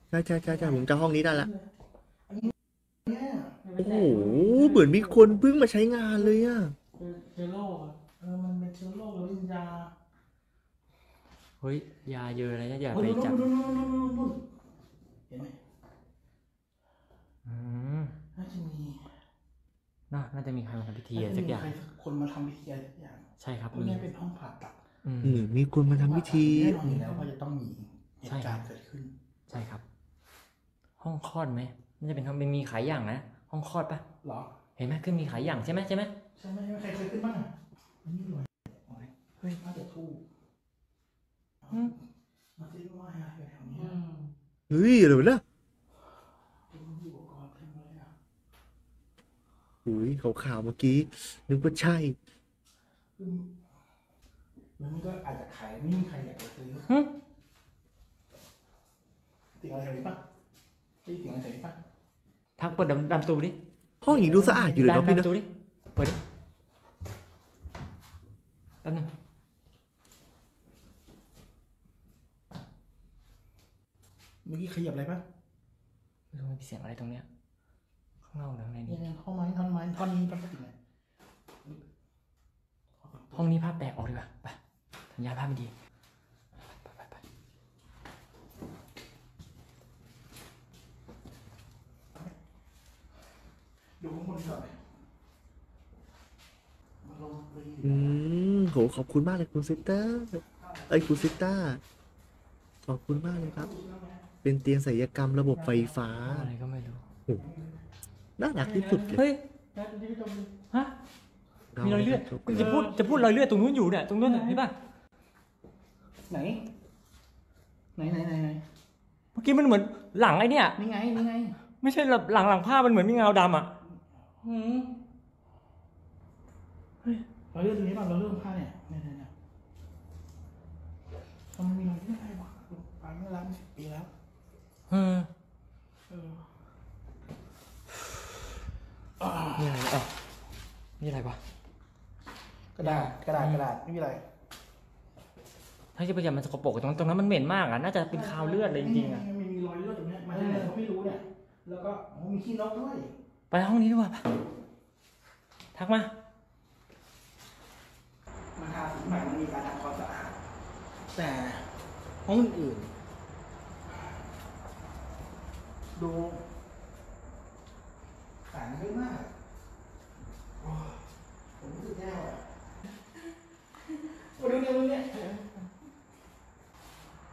ใช่ใช่ใช่ใช่ผมจะห้องนี้ได้ละโอ้โหเหมือนมีคนเพิ่งมาใช้งานเลยอ่ะเชลโล่เออมันเป็นเชลโล่หรือยาเฮ้ยยาเยอะอะไรนะอย่าไปจับเห็นไหมอืมน่าจะมีน่าจะมีใครมาทำพิธีอะไรสักอย่างคนมาทำพิธีอะไรสักอย่างใช่ครับนี่เป็นห้องผ่าตัดอืมมีคนมาทำพิธีแน่นอนอยู่แล้วว่าจะต้องมีเหตุการณ์เกิดขึ้นใช่ครับห้องคลอดไหมมันจะเป็นทำเป็นมีขายอย่างนะห้องคลอดปะหรอเห็นไหมขึ้นมีขายอย่างใช่ไหมใช่ไหมใช่ไหมใครเคยขึ้นบ้างมันนี่รวยเฮ้ยมาแต่ทู่มาที่ว่าอะไรแบบนี้เฮ้ยอะไรวะเนี่ยอุ้ยขาวๆเมื่อกี้นึกว่าใช่มันก็อาจจะขายไม่มีใครอยากจะซื้อติดอะไรแบบนี้ปะติดอะไรแบบนี้ปะทักเปิดดำดำตูดิห้องหญิงดูสะอาดอยู่เลยนะพี่นะเปิดตั้งนึงเมื่อกี้ขยับอะไรปะไม่รู้มีเสียงอะไรตรงเนี้ยข้างนอกหรือข้างในนี่ห้องไม้ท่อนไม้ท่อนนี้เป็นยังไงห้องนี้ภาพแปลกออกดีกว่าไปสัญญาณภาพไม่ดีดูข้างบนก่อนอืมโหขอบคุณมากเลยคุณซิสเตอร์ไอ้คุณซิสเตอร์ขอบคุณมากเลยครับเป็นเตียงศัลยกรรมระบบไฟฟ้าอะไรก็ไม่รู้น่ารักที่สุดเลยเฮ้ยฮะ มีรอยเลือดจะพูดจะพูดรอยเลือดตรงนู้นอยู่เนี่ยตรงนู้นเห็นป่ะไหนไหนไหนไหนเมื่อกี้มันเหมือนหลังไอ้เนี่ยนี่ไงนี่ไงไม่ใช่หลังหลังผ้ามันเหมือนมีเงาดำอ่ะหืมเฮ้ยรอยเลือดตรงนี้ป่ะรอยเลือดผ้าเนี่ยเนี่ยเนี่ยทำไมมีรอยเลือดอะไรวะผ่านมาแล้วสิบปีแล้วเออนี่อะไรอ่ะนี่อะไรวะกระดาษกระดาษกระดาษไม่มีอะไรถ้าจะไปจับมันสกปรกตรงตรงนั้นมันเหม็นมากอ่ะน่าจะเป็นคาวเลือดเลยจริงๆอ่ะมันมีรอยเลือดตรงนี้มาจากไหนเขาไม่รู้เนี่ยแล้วก็มีขี้นกด้วยไปห้องนี้ดีกว่าทักมามาทาสีใหม่มันมีการทำความสะอาดแต่ห้องอื่นดูต่างเยอะมากผมรู้สึกแย่ว่ะดูเนี่ยดูเนี่ย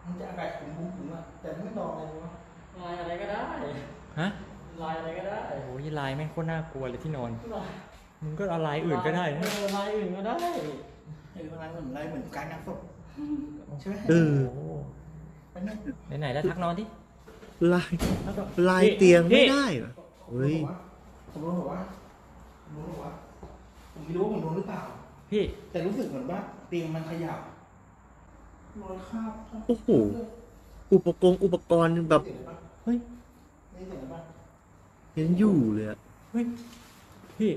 มันจะอะไรผมบุ้งผมอ่ะแต่ไม่ดองอะไรวะลายอะไรก็ได้ฮะลายอะไรก็ได้โอ้โหลายแม่งโคตรน่ากลัวเลยที่นอนมึงก็เอาลายอื่นก็ได้ลายอื่นก็ได้เออลายเหมือนลายเหมือนการนักศพใช่ไหมเออไหนไหนแล้วทักนอนดิลายลายเตียงไม่ได้เหรอเฮ้ยผมรู้หรอวะผมรู้หรอวะผมไม่รู้ว่าผมโดนหรือเปล่าพี่แต่รู้สึกเหมือนว่าเตียงมันขยับรอยคราบโอ้โหอุปกรณ์อุปกรณ์แบบเฮ้ยยังอยู่เลยอะเฮ้ยพี่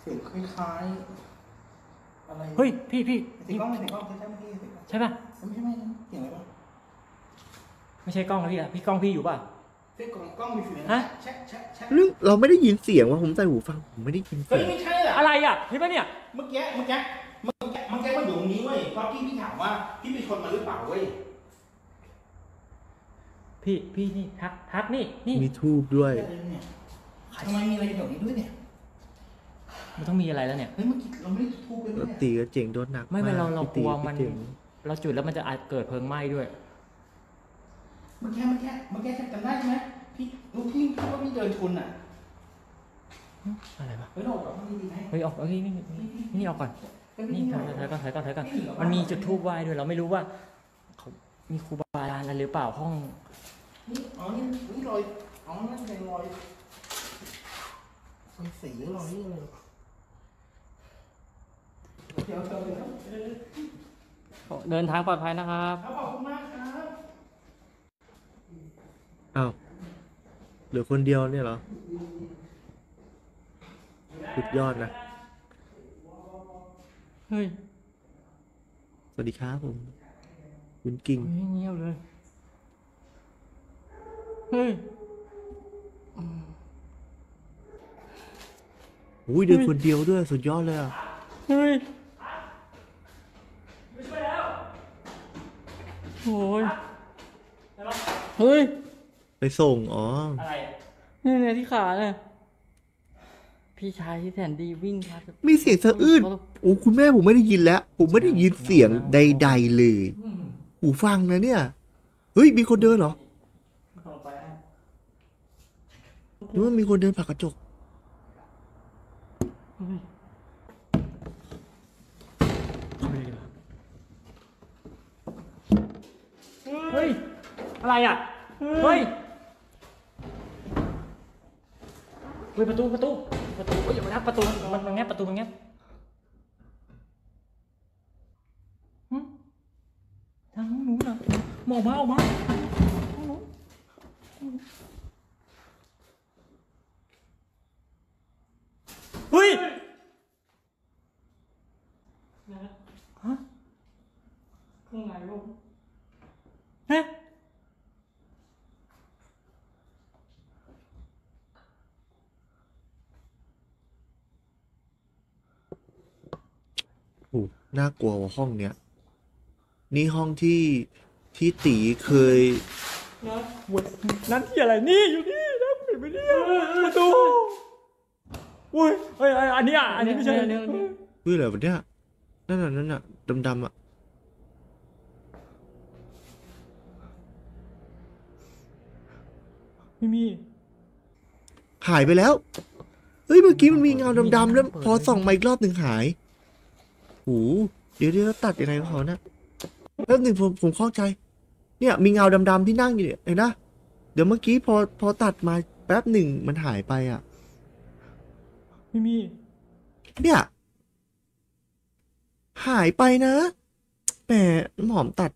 เสียงคล้ายๆอะไรเฮ้ยพี่พี่ติดกล้องติดกล้องใช่ไหมพี่ใช่ป่ะไม่ใช่ไม่เสียงอะไรป่ะไม่ใช่กล้องพี่อะพี่กล้องพี่อยู่ป่ะเสียงกล้องมีเสียงฮะเราไม่ได้ยินเสียงว่ะผมใส่หูฟังผมไม่ได้ยินเสียงไม่ใช่เหรออะไรอะเห็นป่ะเนี่ยเมื่อกี้เมื่อกี้เมื่อกี้เมื่อกี้มันอยู่ตรงนี้เว้ยตอนที่พี่ถามว่าพี่เป็นคนมาหรือเปล่าเว้ยพี่พี่นี่ทักทักนี่นี่มีทูบด้วยทำไมมีอะไรแบบนี้ด้วยเนี่ยมันต้องมีอะไรแล้วเนี่ยเฮ้ยเมื่อกี้เราไม่ได้ทูบเลยเนี่ยตีก็เจ๋งโดนหนักไม่เป็นเราเรากลัวมันเราจุดแล้วมันจะอาจเกิดเพลิงไหม้ด้วยเมื่อกี้เมื่อกี้เมื่อกี้จำได้ใช่ไหมพี่ลูกพี่พี่ว่าพี่เดินชนอ่ะอะไรวะเฮ้ยออกก่อนเฮ้ยออกเฮ้ยนี่นี่ออกก่อนนี่ถ่ายก่อนถ่ายก่อนถ่ายก่อนมันมีจุดทูบไหว้ด้วยเราไม่รู้ว่าเขามีครูบาอาจารย์อะไรหรือเปล่าห้องนี่อ๋อนี่นี่รอยอ๋อนั่นเป็นรอยรอยสีรอยนี่เลยเดี๋ยวเจอกันเดินทางปลอดภัยนะครับขอบคุณมากครับอ้าวเหลือคนเดียวเนี่ยเหรอสุดยอดนะเฮ้ยสวัสดีครับผมคุณกิ่งเงียบเลยเฮ้ยอุ้ยเดินคนเดียวด้วยสุดยอดเลยอ่ะเฮ้ยไม่ช่วยแล้วโอ้ยเฮ้ยไปส่งอ๋ออะไรนี่เนี่ยที่ขาเนี่ยพี่ชายที่แสนดีวิ่งครับมีเสียงสะอื้นโอ้คุณแม่ผมไม่ได้ยินแล้วผมไม่ได้ยินเสียงใดๆเลยหูฟังนะเนี่ยเฮ้ยมีคนเดินเหรอหรือว่ามีคนเดินผ่านกระจกเฮ้ยอะไรอ่ะเฮ้ยเฮ้ยประตูประตูประตูอย่ามาทักประตูมันมันแงบประตูมันแงบทางนู้นนะมองมาออกมาเฮ้ยฮะข้างในลูกฮะน่ากลัวว่าห้องเนี้ยนี่ห้องที่ที่ตีเคยนั่นที่อะไรนี่อยู่นี่นะปิดไปเนี่ยประตูอุ้ยเอ้ยอันนี้อ่ะอันนี้ไม่ใช่เนี่ยอุ้ยอะไรแบบเนี้ยนั่นน่ะนั่นน่ะดำๆอ่ะไม่มีหายไปแล้ว เฮ้ยเมื่อกี้มันมีเงาดำๆแล้วพอส่องมาอีกรอบหนึ่งหายโอ้โหเดี๋ยวเดี๋ยวตัดยังไงพอนะแป๊บหนึ่งผมผมเข้าใจเนี่ยมีเงาดำๆที่นั่งอยู่เนี่ยเห็นนะเดี๋ยวเมื่อกี้พอพอตัดมาแป๊บหนึ่งมันหายไปอ่ะไม่มีเนี่ยหายไปนะแหมหมอมตัด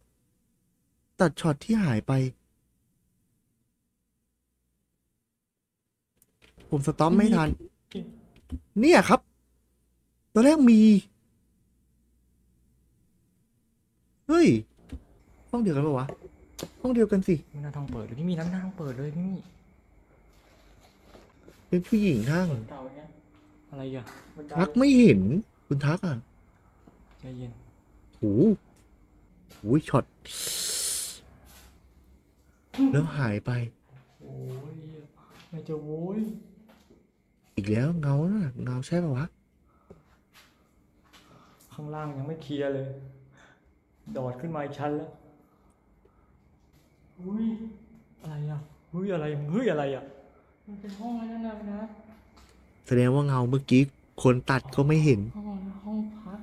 ตัดช็อตที่หายไปผมสต็อปไม่ทันเนี่ยครับตอนแรกมีเฮ้ยห้องเดียวกันปะวะห้องเดียวกันสิไม่น่าต้องเปิดเลยพี่มีน้ำหน้าต้องเปิดเลยพี่มีเป็นผู้หญิงข้างอะไรอ่ะทักไม่เห็นคุณทักอ่ะใจเย็นโอ้โหช็อตแล้วหายไปโอ้ยไม่จะโว้ยอีกแล้วเงาน่ะเงาใช่ปะวะข้างล่างยังไม่เคลียร์เลยดอดขึ้นมาอีกชั้นแล้วอุ้ยอะไรอ่ะอุ้ยอะไรอุ้ยอะไรอ่ะมันเป็นห้องอะไรนั่นนะแสดงว่าเงาเมื่อกี้คนตัดก็ไม่เห็นห้องห้องพัก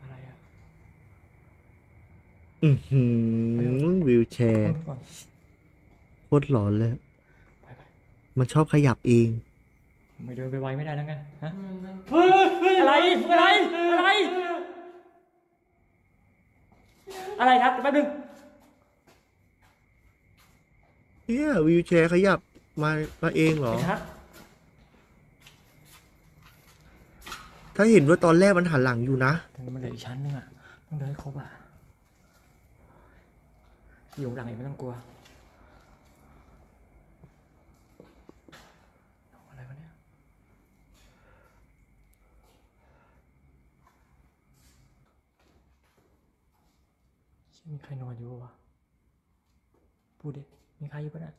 อะไรอ่ะอือหือวิวแชร์โคตรหลอนเลยมันชอบขยับเองไม่เดินไปไวไม่ได้แล้วไงฮะอะไรอะไรอะไรอะไรครับแป๊บนึงเฮียวีลแชร์ขยับมามาเองเหรอถ้าเห็นว่าตอนแรกมันหันหลังอยู่นะมันเหลืออีกชั้นนึงอ่ะต้องเดินให้ครบอ่ะอยู่หลังเองไม่ต้องกลัวมีใครนอนอยู่วะพูดดิมีใครอยู่ปะเนี่ย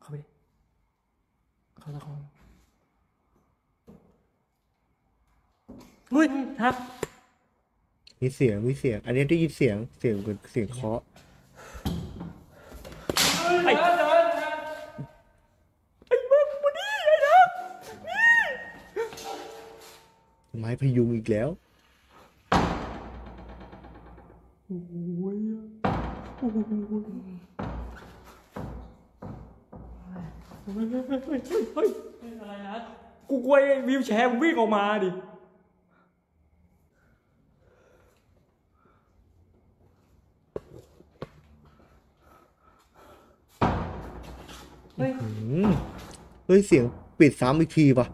เข้าไปดิเข้าตะคองอุ้ยครับมีเสียงมีเสียงอันนี้ได้ยินเสียงเสียงเหมือนเสียงเคาะไอ้เดินเดินไอ้มึงมาดิไอ้นะนี่ไม้พยุงอีกแล้วโอ้ยโอ้ยอะไรนะกูกลัววิวแชร์วิ่งออกมาดิเฮ้ยเฮ้ยเสียงปิดซ้ำอีกทีป่ะ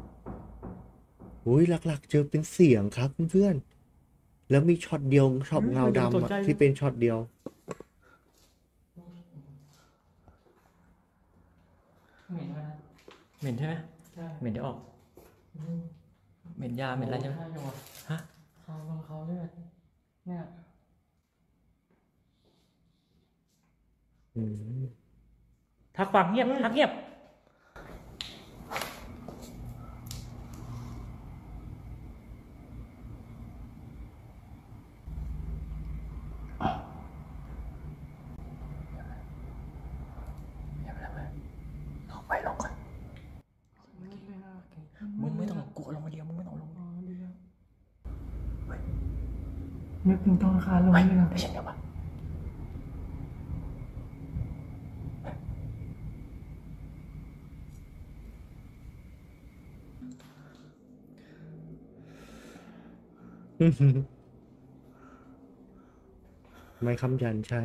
โอ้ยหลักๆเจอเป็นเสียงครับเพื่อนแล้วมีช็อตเดียวช็อตเงาดำที่เป็นช็อตเดียวเหม็นนะเหม็นใช่ไหมเหม็นเดี๋ยวออกเหม็นยาเหม็นอะไรใช่ไหมฮะเขาบางเขาด้วยเนี่ยทักฟังเงียบทักเงียบนึกถึงตอนคาลงไม่ได้ฉันเดี๋ยวมาไม่คำยันใช่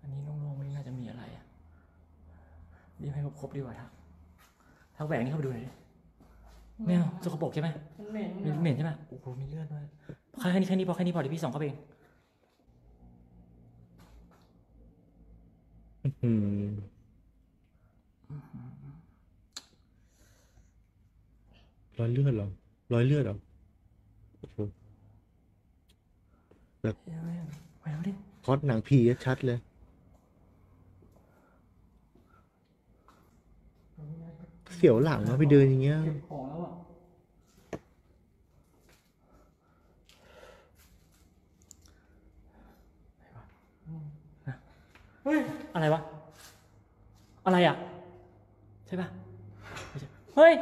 อันนี้โล่งๆไม่น่าจะมีอะไรอ่ะรีบให้ครบดีกว่าทักทักแหวนนี่เข้าไปดูหน่อยดิแมวสกปรกใช่ไหมเหม็นเหม็นใช่ไหมโอ้โหมีเลือดด้วยแค่นี้แค่นี้พอแค่นี้พอเดี๋ยวพี่ส่องเข้าไปเองรอยเลือดหรอรอยเลือดหรอโอ้โหแบบพอดหนังผีชัดเลยเสียวหลังมาไปเดินอย่างเงี้ย เฮ้ยอะไรวะอะไรอ่ะใช่ป่ะเฮ้ย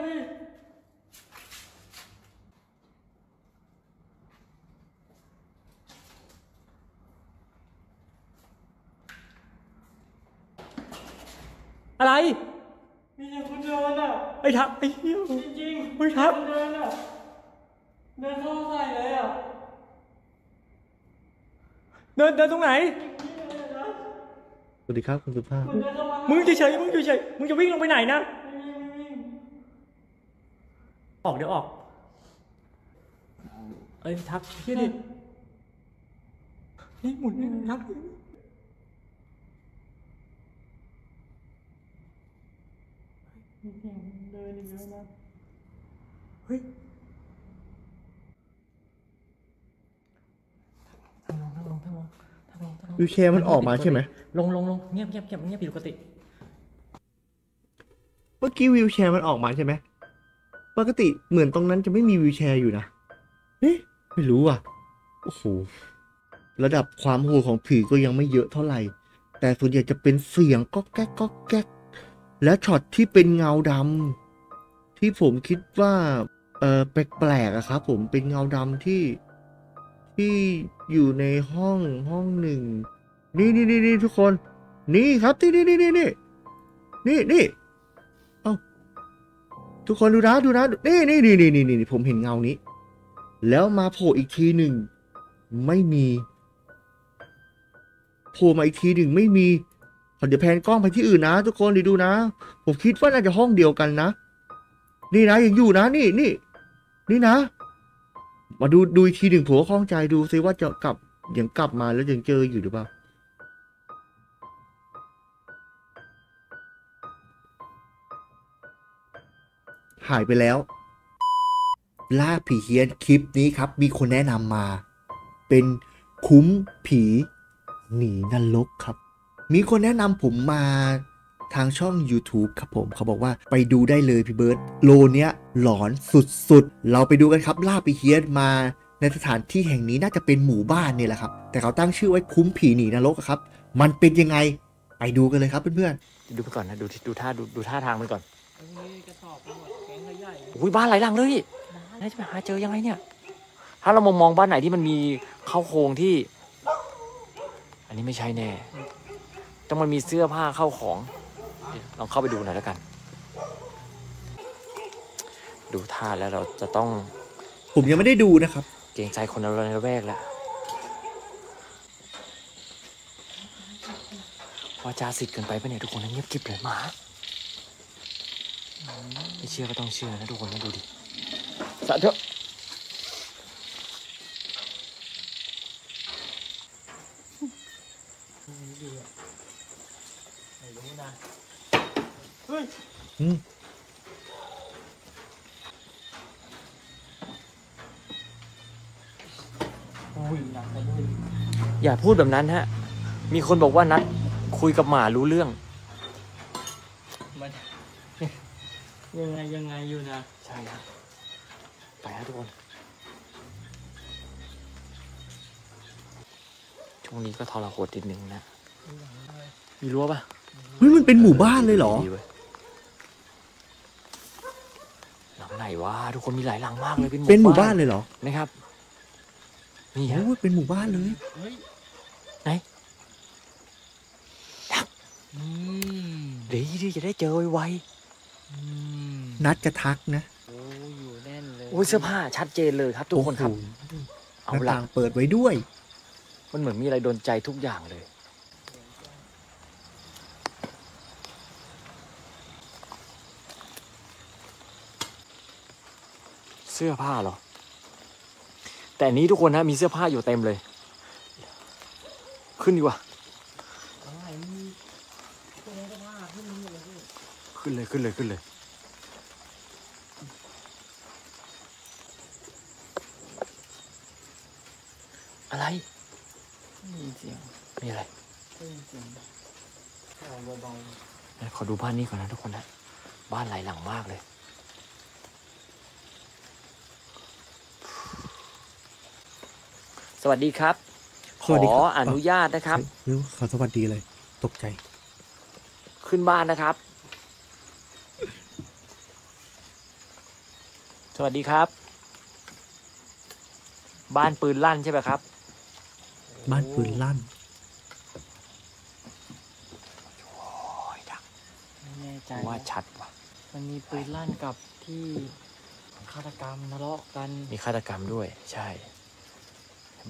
อะไรมีแต่คนเดินอ่ะไอ้ทับไอ้เหี้ยจริงๆไอ้ทับเดินอ่ะเดินเข้าใส่เลยอ่ะเดินเดินตรงไหนสวัสดีครับคุณสุภาพมึงเฉยๆมึงเฉยๆมึงจะวิ่งลงไปไหนนะออกเดี๋ยวออกไอ้ทับเหี้ยดินี่หมุนนี่ทับเดินอีกแล้วนะเฮ้ยทางลงทางลงทางลงทางลงทางลงวิวแชร์มันออกมาใช่ไหมลงลงลงเงียบเงียบเงียบเงียบผิดปกติเมื่อกี้วิวแชร์มันออกมาใช่ไหมปกติเหมือนตรงนั้นจะไม่มีวิวแชร์อยู่นะเฮ้ยไม่รู้อ่ะโอ้โหระดับความโหดของผีก็ยังไม่เยอะเท่าไหร่แต่ส่วนใหญ่จะเป็นเสียงก็แก๊กก็แก๊กและช็อตที่เป็นเงาดำที่ผมคิดว่าเออแปลกๆอะครับผมเป็นเงาดำที่ที่อยู่ในห้องห้องหนึ่งนี่นี่นี่นี่ทุกคนนี่ครับที่นี่นี่นี่นี่นี่นี่เอ้าทุกคนดูนะดูนะนี่นี่นี่นี่นี่นี่ผมเห็นเงานี้แล้วมาโผล่อีกทีหนึ่งไม่มีโผล่มาอีกทีหนึ่งไม่มีเดี๋ยวแพนกล้องไปที่อื่นนะทุกคนดีดูนะผมคิดว่าน่าจะห้องเดียวกันนะนี่นะยังอยู่นะนี่นี่นี่นะมาดูดูทีหนึ่งผัวข้องใจดูซิว่าจะกลับยังกลับมาแล้วยังเจออยู่หรือเปล่าหายไปแล้วล่าผีเฮี้ยนคลิปนี้ครับมีคนแนะนำมาเป็นคุ้มผีหนีนรกครับมีคนแนะนำผมมาทางช่อง ยูทูบ ครับผมเขาบอกว่าไปดูได้เลยพี่เบิร์ดโลเนี้ยหลอนสุดๆเราไปดูกันครับล่าผีเฮี้ยนมาในสถานที่แห่งนี้น่าจะเป็นหมู่บ้านเนี่ยแหละครับแต่เขาตั้งชื่อไว้คุ้มผีหนีนรกครับมันเป็นยังไงไปดูกันเลยครับเพื่อนๆดูไปก่อนนะดูดูท่าดูดูท่าทางมันก่อนอุ้ยบ้านหลายหลังเลยน่าจะไปหาเจอยังไงเนี่ยถ้าเรามองบ้านไหนที่มันมีเข้าโครงที่อันนี้ไม่ใช่แน่มันมีเสื้อผ้าเข้าของลองเข้าไปดูหน่อยแล้วกันดูท่าแล้วเราจะต้องผมยังไม่ได้ดูนะครับเกรงใจคนในระแวกแล้วพอจาสิทธิ์เกินไปปะเนี่ยทุกคนเงียบกริบเลยหมาไม่เชื่อก็ต้องเชื่อนะทุกคนมาดูดิสะเถอะอย่าพูดแบบนั้นฮะมีคนบอกว่านัดคุยกับหมารู้เรื่องยังไงยังไงอยู่นะใช่ครับไปฮะทุกคนช่วงนี้ก็ทรหดนิดนึงนะมีรั้วปะเฮ้ยมันเป็นหมู่บ้านเลยเหรอหลังไหนวะทุกคนมีหลายหลังมากเลยเป็นหมู่บ้านเลยเหรอนะครับนี่ฮะเป็นหมู่บ้านเลยไหนดีดีจะได้เจอไวๆนัดกระทักนะโอ้อยู่แน่นเลยโอ้เสื้อผ้าชัดเจนเลยครับทุกคนครับเอาหลังเปิดไว้ด้วยมันเหมือนมีอะไรโดนใจทุกอย่างเลยเสื้อผ้าเหรอแต่นี้ทุกคนนะมีเสื้อผ้าอยู่เต็มเลยขึ้นดีกว่าขึ้นเลยขึ้นเลยขึ้นเลยอะไรมีเสียงมีอะไรขอดูบ้านนี้ก่อนนะทุกคนนะบ้านหลายหลังมากเลยสวัสดีครับขออนุญาตนะครับขอสวัสดีเลย ตกใจขึ้นบ้านนะครับสวัสดีครับบ้านปืนลั่นใช่ไหมครับบ้านปืนลั่นโอ้ยดังไม่แน่ใจว่าชัดว่ะมันมีปืนลั่นกับที่ฆาตกรรมทะเลาะกันมีฆาตกรรมด้วยใช่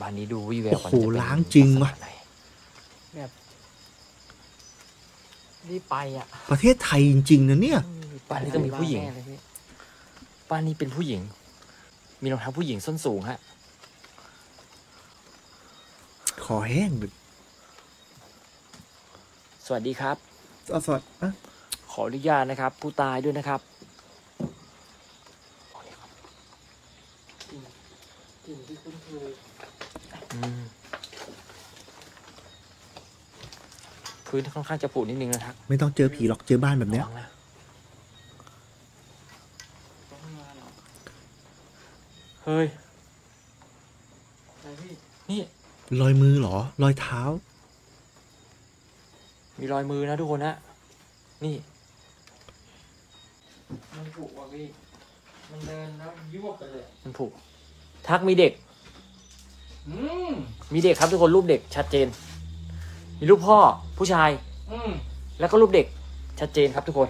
บ้านนี้ดูวิแววโอ้โหล้างจริงว่ะแบบรีบไปอ่ะประเทศไทยจริงๆนะเนี่ยบ้านนี้ต้องมีผู้หญิงบ้านนี้เป็นผู้หญิงมีรองเท้าผู้หญิงส้นสูงฮะขอแห้งดึกสวัสดีครับอสวัสดีนะขออนุญาตนะครับผู้ตายด้วยนะครับกินที่คุ้นเคยพื้นค่อนข้างจะปูดนิดนึงนะครับไม่ต้องเจอผีหรอกเจอบ้านแบบเนี้ยเฮ้ยนี่รอยมือเหรอรอยเท้ามีรอยมือนะทุกคนนะนี่มันผุว่ะพี่มันเดินแล้วยวบไปเลยมันผุทักมีเด็กอืมมีเด็กครับทุกคนรูปเด็กชัดเจนมีรูปพ่อผู้ชายอืมแล้วก็รูปเด็กชัดเจนครับทุกคน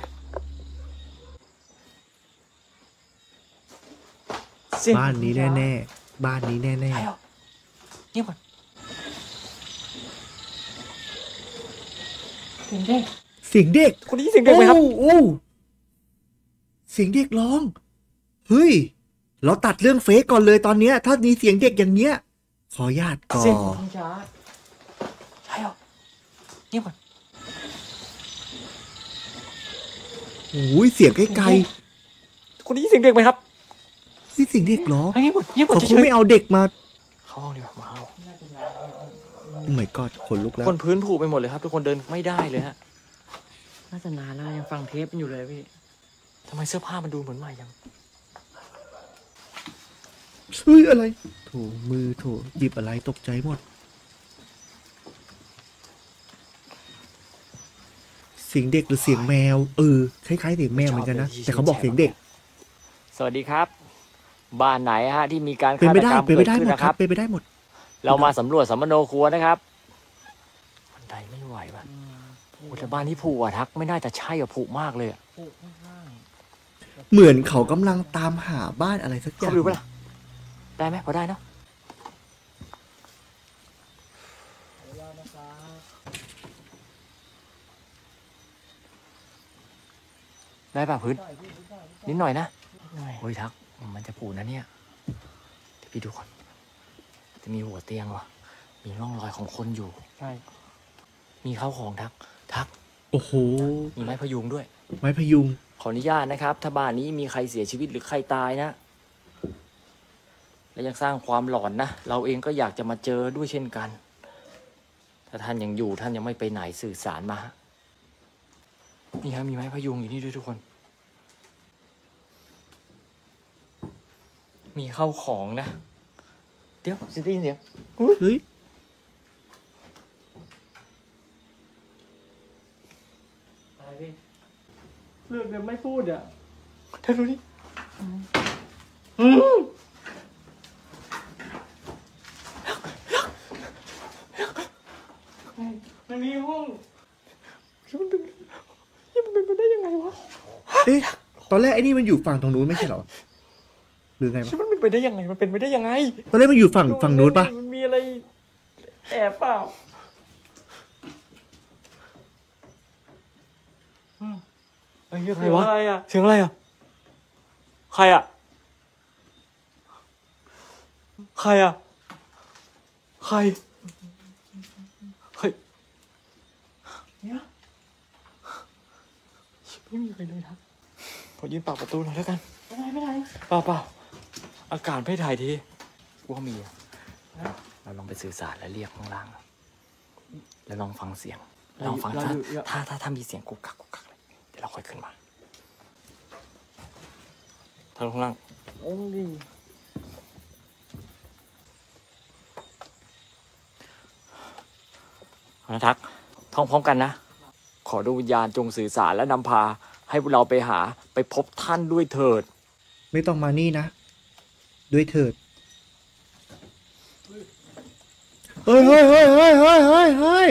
บ้านนี้แน่ๆบ้านนี้แน่ๆเงียบก่อนเสียงเด็กเสียงเด็กคนนี้เสียงเด็กไหมครับโอ้เสียงเด็กร้องเฮ้ยเราตัดเรื่องเฟซก่อนเลยตอนเนี้ยถ้ามีเสียงเด็กอย่างเนี้ยขออนุญาตก่อนใช่เหรอเงียบก่อนโอ้ยเสียงไกลๆคนนี้เสียงเด็กไหมครับนี่สิ่งเด็กเหรอเขาคงไม่เอาเด็กมาเข้าห้องดีกว่ามาเอาไม่ก็ขนลุกแล้วคนพื้นผูไปหมดเลยครับทุกคนเดินไม่ได้เลยฮะน่าจะนานแล้วยังฟังเทปอยู่เลยพี่ทำไมเสื้อผ้ามันดูเหมือนใหม่ยังซื้ออะไรถูมือถูหยิบอะไรตกใจหมดสิ่งเด็กหรือเสียงแมวเออคล้ายๆเสียงแมวเหมือนกันนะแต่เขาบอกเสียงเด็กสวัสดีครับบ้านไหนฮะที่มีการฆาตกรรมเกิดขึ้นนะครับเป็นไปได้หมดเรามาสำรวจสัมมโนครัวนะครับบันไดไม่ไหวว่ะโอ้แต่บ้านที่ผูกอะทักไม่น่าจะใช่อะผูกมากเลยอะเหมือนเขากำลังตามหาบ้านอะไรสักอย่างได้ไหมพอได้เนาะได้ป่ะพื้นนิดหน่อยนะโอ้ยทักมันจะปูนะเนี่ยพี่ดูก่อนจะมีหัวเตียงวะมีร่องรอยของคนอยู่ใช่มีข้าวของทักทักโอ้โหมีไม้พยุงด้วยไม้พยุงขออนุญาตนะครับถ้าบ้านนี้มีใครเสียชีวิตหรือใครตายนะและยังสร้างความหลอนนะเราเองก็อยากจะมาเจอด้วยเช่นกันถ้าท่านยังอยู่ท่านยังไม่ไปไหนสื่อสารมานี่ครับมีไม้พยุงอยู่นี่ด้วยทุกคนมีเข้าของนะเดี๋ยวจะได้ยินเสียงเฮ้ยอะไรพี่เลือกแบบไม่พูดอ่ะเธอดูนี่มันมีห้องยังมันเป็นยังมันเป็นไปได้ยังไงวะเอ๊ะตอนแรกไอ้นี่มันอยู่ฝั่งตรงนู้นไม่ใช่เหรอหรือไงมันเป็นไปได้ยังไงมันเป็นไปได้ยังไงตอนแรกมันอยู่ฝั่งฝั่งโน้นป่ะมันมีอะไรแอบเปล่าเฮ้ยใครวะอะไรอ่ะเสียงอะไรอ่ะใครอ่ะใครอ่ะใครเฮ้ยเนี่ยไม่มีใครเลยครับผมยืนปากประตูหน่อยแล้วกันไม่ได้ไม่ได้ป่าวป่าวอากาศไม่ถ่ายทีว่ามีเราลองไปสื่อสารและเรียกข้างล่างแล้วลองฟังเสียงลองฟังถ้าถ้าถ้ามีเสียงกุกกักกุกกักเดี๋ยวเราค่อยขึ้นมาถ้าลงข้างล่างโอ้ยนะทัก ท่องพร้อมกันนะขอดวงวิญญาณจงสื่อสารและนำพาให้พวกเราไปหาไปพบท่านด้วยเถิดไม่ต้องมานี่นะด้วยเถิดเฮ้ยเฮ้ยเฮ้ยเฮ้ยเฮ้ยเฮ้ยเฮ้ย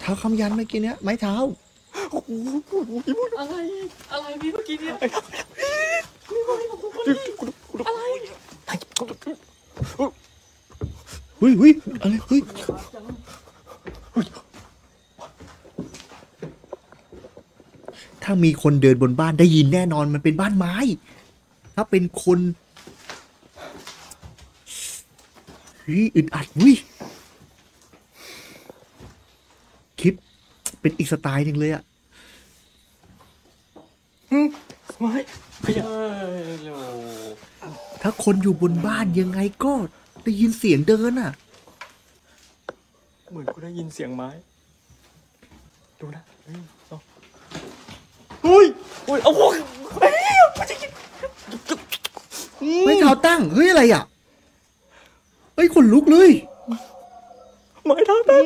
เท้าคำยันเมื่อกี้เนี้ยไม้เท้าอะไรอะไรพี่เมื่อกี้เนี้ยอะไรเฮ้ยเฮ้ยอะไรเฮ้ยถ้ามีคนเดินบนบ้านได้ยินแน่นอนมันเป็นบ้านไม้ถ้าเป็นคนวิอึดอัดวิคลิปเป็นอีกสไตล์หนึ่งเลยอ่ะไม่ไม่ถ้าคนอยู่บนบ้านยังไงก็ได้ยินเสียงเดินอ่ะเหมือนกูได้ยินเสียงไม้ดูนะเฮ้ยเฮ้ยเอาหัวไม่เท้าตั้งเฮ้ยอะไรอ่ะเฮ้ยคนลุกเลยไม่เท้าตั้ง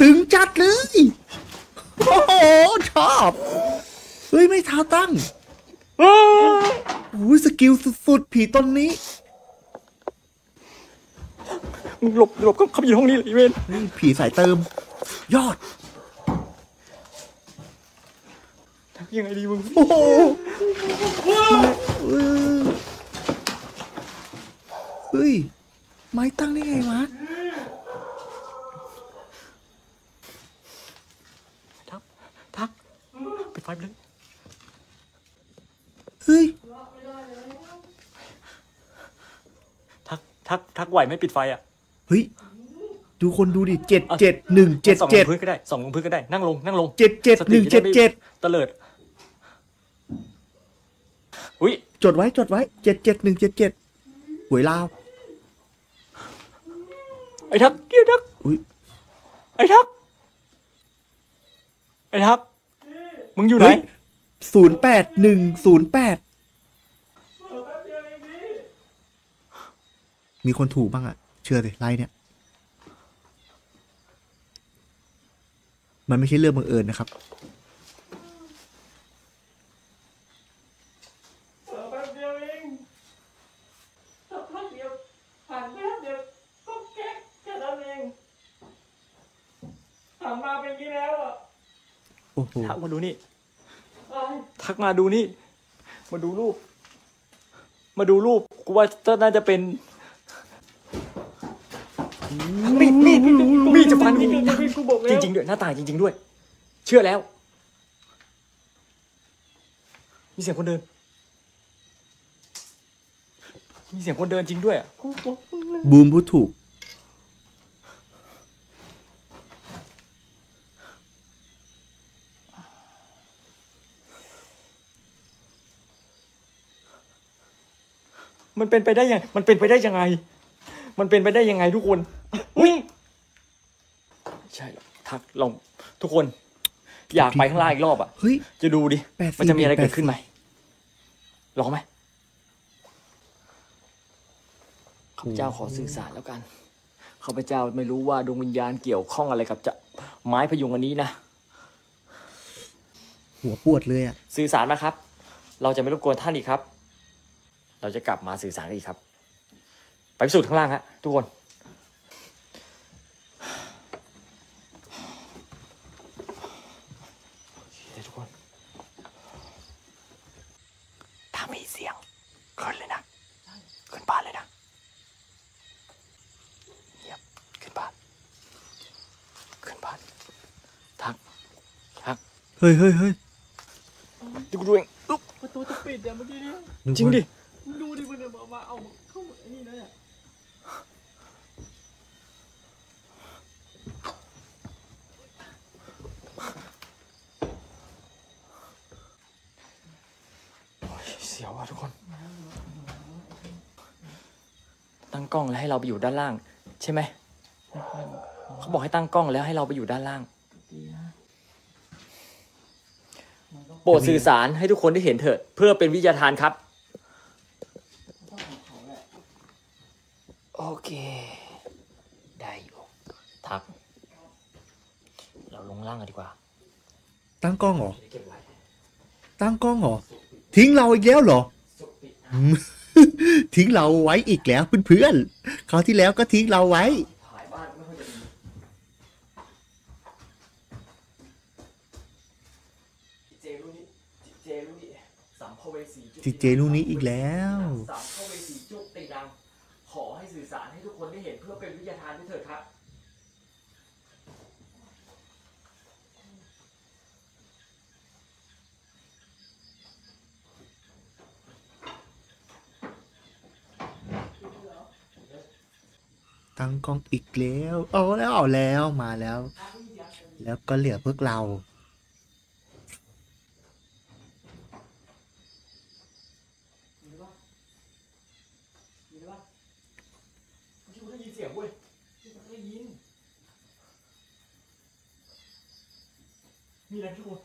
ตึงจัดเลยโอ้โหชอบเฮ้ยไม่เท้าตั้งโอ้ยสกิลสุดๆผีตนนี้มึงหลบหลบก็เข้าไปอยู่ห้องนี้เลยเว้นผีสายเติมยอดยังไงดีมึงโอ้โหเฮ้ยไม้ตั้งได้ไงวะทักทักไปไฟเลยเฮ้ยทักทักทักไหวไม่ปิดไฟอ่ะเฮ้ยดูคนดูดิเจ็ดเจ็ดหนึ่งเจ็ดเจ็ดสองลงพื้นก็ได้สองลงพื้นก็ได้นั่งลงนั่งลงเจ็ดเจ็ดหนึ่งเจ็ดเจ็ดตะเลิดอุ้ยจดไว้จดไว้เจ็ดเจ็ดหนึ่งเจ็ดเจ็ดหวยลาวไอ้ทักเกียร์ทักอุ้ยไอ้ทักไอ้ทักมึงอยู่ไหนศูนย์แปดหนึ่งศูนย์แปดมีคนถูกบ้างอะเชื่อเลยไลน์เนี่ยมันไม่ใช่เรื่องบังเอิญนะครับทักมาดูนี่ทักมาดูนี่มาดูรูปมาดูรูปกูว่าน่าจะเป็นมีดมีดมีดจะฟันกูจริงจริงด้วยหน้าตาจริงๆด้วยเชื่อแล้วมีเสียงคนเดินมีเสียงคนเดินจริงด้วยบูมพูดถูกมันเป็นไปได้ยังมันเป็นไปได้ยังไงมันเป็นไปได้ยังไงทุกคนอุ้ยใช่ทักลองทุกคนอยากไปข้างล่างอีกรอบอ่ะเฮ้ยจะดูดิมันจะมีอะไรเกิดขึ้นไหมลองไหมข้าพเจ้าขอสื่อสารแล้วกันข้าพเจ้าไม่รู้ว่าดวงวิญญาณเกี่ยวข้องอะไรกับจะไม้พยุงอันนี้นะหัวปวดเลยอ่ะสื่อสารนะครับเราจะไม่รบกวนท่านอีกครับเราจะกลับมาสื่อสารกันอีกครับไปพิสูจน์ข้างล่างฮะทุกคนทุกคนถ้ามีเสียงขึ้นเลยนะขึ้นบ้านเลยนะเงียบขึ้นบ้านขึ้นบ้านทักทักเฮ้ยเฮ้ยเฮ้ยดูดูเองประตูจะปิดเดี๋ยวเมื่อกี้นี้จริงดิดูดิมันเดินมาเอาเข้าไอ้นี่นั่นแหละเสียวว่ะทุกคนตั้งกล้องแล้วให้เราไปอยู่ด้านล่างใช่ไหมเขาบอกให้ตั้งกล้องแล้วให้เราไปอยู่ด้านล่างโปรดสื่อสารให้ทุกคนได้เห็นเถิดเพื่อเป็นวิทยาทานครับโอเค ทักเราลงล่างกันดีกว่าตั้งกล้องเหรอตั้งกล้องเหรอทิ้งเราอีกแล้วเหรอ ทิ้งเราไว้อีกแล้วเพื่อนๆคราวที่แล้วก็ทิ้งเราไว้จิเจลูกนี้อีกแล้วสัมภเวสีจุติดังขอให้สื่อสารให้ทุกคนได้เห็นเพื่อเป็นวิทยาทานด้วยเถิดครับตั้งกล้องอีกแล้วเอาแล้วเอาแล้วมาแล้วแล้วก็เหลือพวกเรามีอะไรทุกคน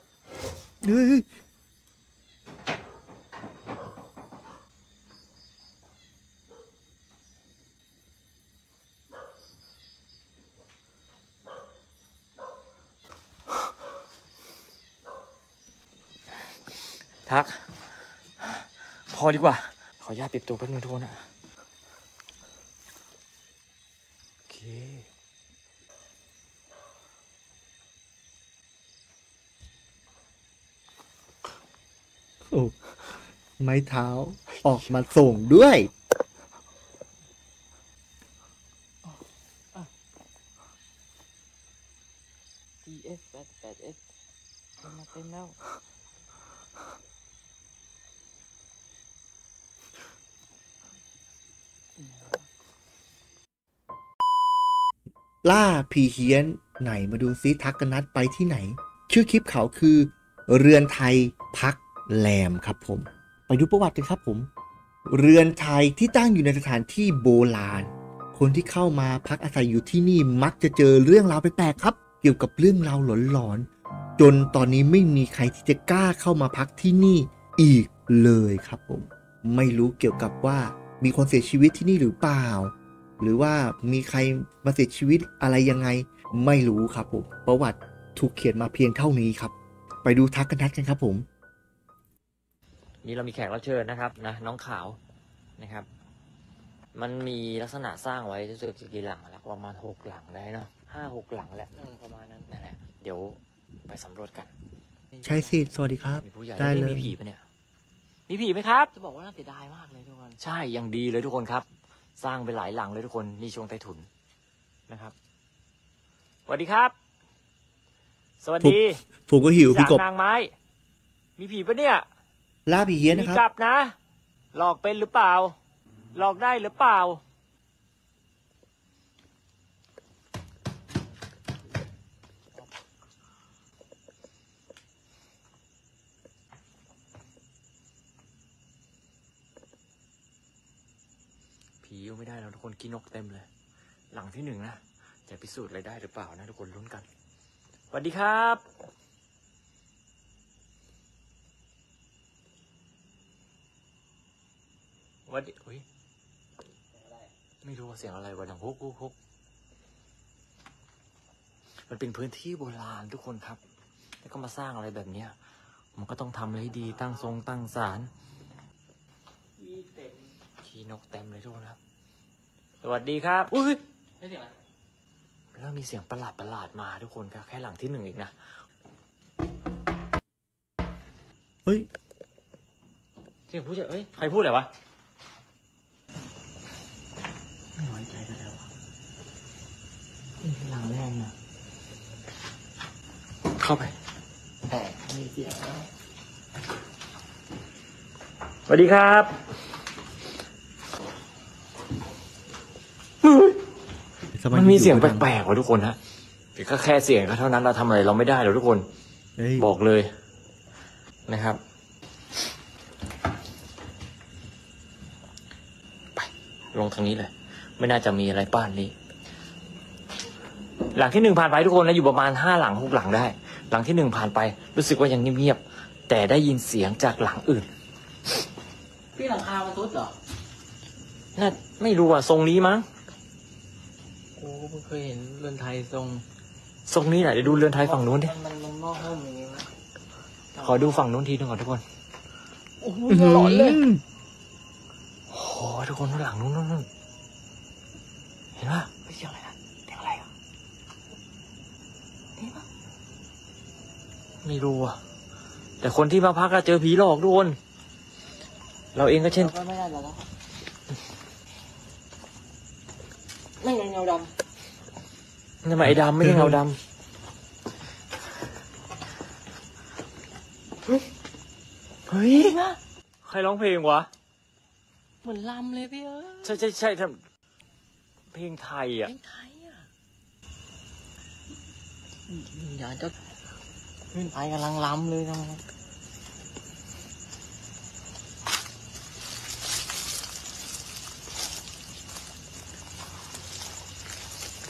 เฮ้ยทักพอดีกว่าขออนุญาตปิดตัวแป๊บนึงทุกคนนะโอเคโอ้ไม้เท้าออกมาส่งด้วยดีเอสแปดแปดเอสมาเต็มแล้วล่าผีเฮี้ยนไหนมาดูซิทักกนัดไปที่ไหนชื่อคลิปเขาคือเรือนไทยพักแรมครับผมไปดูประวัติกันครับผมเรือนไทยที่ตั้งอยู่ในสถานที่โบราณคนที่เข้ามาพักอาศัยอยู่ที่นี่มักจะเจอเรื่องราวแปลกๆครับเกี่ยวกับเรื่องราวหลอนๆจนตอนนี้ไม่มีใครที่จะกล้าเข้ามาพักที่นี่อีกเลยครับผมไม่รู้เกี่ยวกับว่ามีคนเสียชีวิตที่นี่หรือเปล่าหรือว่ามีใครมาเสียชีวิตอะไรยังไงไม่รู้ครับผมประวัติถูกเขียนมาเพียงเท่านี้ครับไปดูทักกนัดกันครับผมนี่เรามีแขกรับเชิญนะครับนะน้องขาวนะครับมันมีลักษณะสร้างไว้จะเจอกี่หลังแล้วประมาณหกหลังได้เนาะห้าหกหลังแหละประมาณนั้นนั่นแหละเดี๋ยวไปสำรวจกันใช่สิสวัสดีครับได้เลยมีผีปะเนี่ยมีผีไหมครับจะบอกว่าน่าเสียดายมากเลยทุกคนใช่ยังดีเลยทุกคนครับสร้างไปหลายหลังเลยทุกคนนี่ช่วงใต้ถุนนะครับสวัสดีครับสวัสดีผมก็หิวพี่กบนางไม้มีผีปะเนี่ยล่าผีเฮี้ยนนะครับจับนะหลอกเป็นหรือเปล่าหลอกได้หรือเปล่าผีอยู่ไม่ได้แล้วทุกคนกินนกเต็มเลยหลังที่หนึ่งนะจะพิสูจน์อะไรได้หรือเปล่านะทุกคนลุ้นกันสวัสดีครับวัดดิอุ้ยไม่รู้ว่าเสียงอะไรวะดังฮุกฮุกฮุกมันเป็นพื้นที่โบราณทุกคนครับแล้วก็มาสร้างอะไรแบบเนี้ยมันก็ต้องทำอะไรดีตั้งทรงตั้งศาลขี้นกเต็มเลยทุกคนครับสวัสดีครับอุ้ยได้เสียงอะไรแล้วมีเสียงประหลาดประหลาดมาทุกคนครับแค่หลังที่หนึ่งอีกนะเฮ้ยเสียงพูดจะเอ้ยใครพูดอะไรวะไม่ไว้ใจกันแล้วนี่หลังแรกนะเข้าไปแต่ไม่เสียแล้วสวัสดีครับมันมีเสียงแปลกๆว่ะทุกคนฮะแต่ก็แค่เสียงก็เท่านั้นเราทำอะไรเราไม่ได้หรอกทุกคนบอกเลยนะครับไปลงทางนี้เลยไม่น่าจะมีอะไรบ้านนี้หลังที่หนึ่งผ่านไปทุกคนแล้วอยู่ประมาณห้าหลังหกหลังได้หลังที่หนึ่งผ่านไปรู้สึกว่ายังเงียบๆแต่ได้ยินเสียงจากหลังอื่นพี่หลังคามันตุ๊ดเหรอน่าไม่รู้อ่ะทรงนี้มั้ง กูก็เพิ่งเคยเห็นเรือนไทยทรงทรงนี้ไหนเดี๋ยวดูเรือนไทยฝั่งนู้นดิมันมันมองห้องอย่างงี้นะขอดูฝั่งนู้นทีนึงก่อนทุกคนโอ้โหหลอนเลยโอ้โหทุกคนข้างหลังนู้นนู้นเห็นปะไม่เชื่อเลยนะเสียงอะไรอ่ะนี่ปะไม่รู้อ่ะแต่คนที่มาพักก็เจอผีหลอกทุกคนเราเองก็เช่นไม่ได้แล้วไม่ใช่เงาดำนี่มาไอ้ดำไม่ใช่เงาดำเฮ้ยเฮ้ยใครร้องเพลงวะเหมือนลำเลยพี่เอ้ยใช่ใช่ใช่เพลงไทยอ่ะเพลงไทยอ่ะอย่าจะขึ้นไปกำลังลำเลยทำไม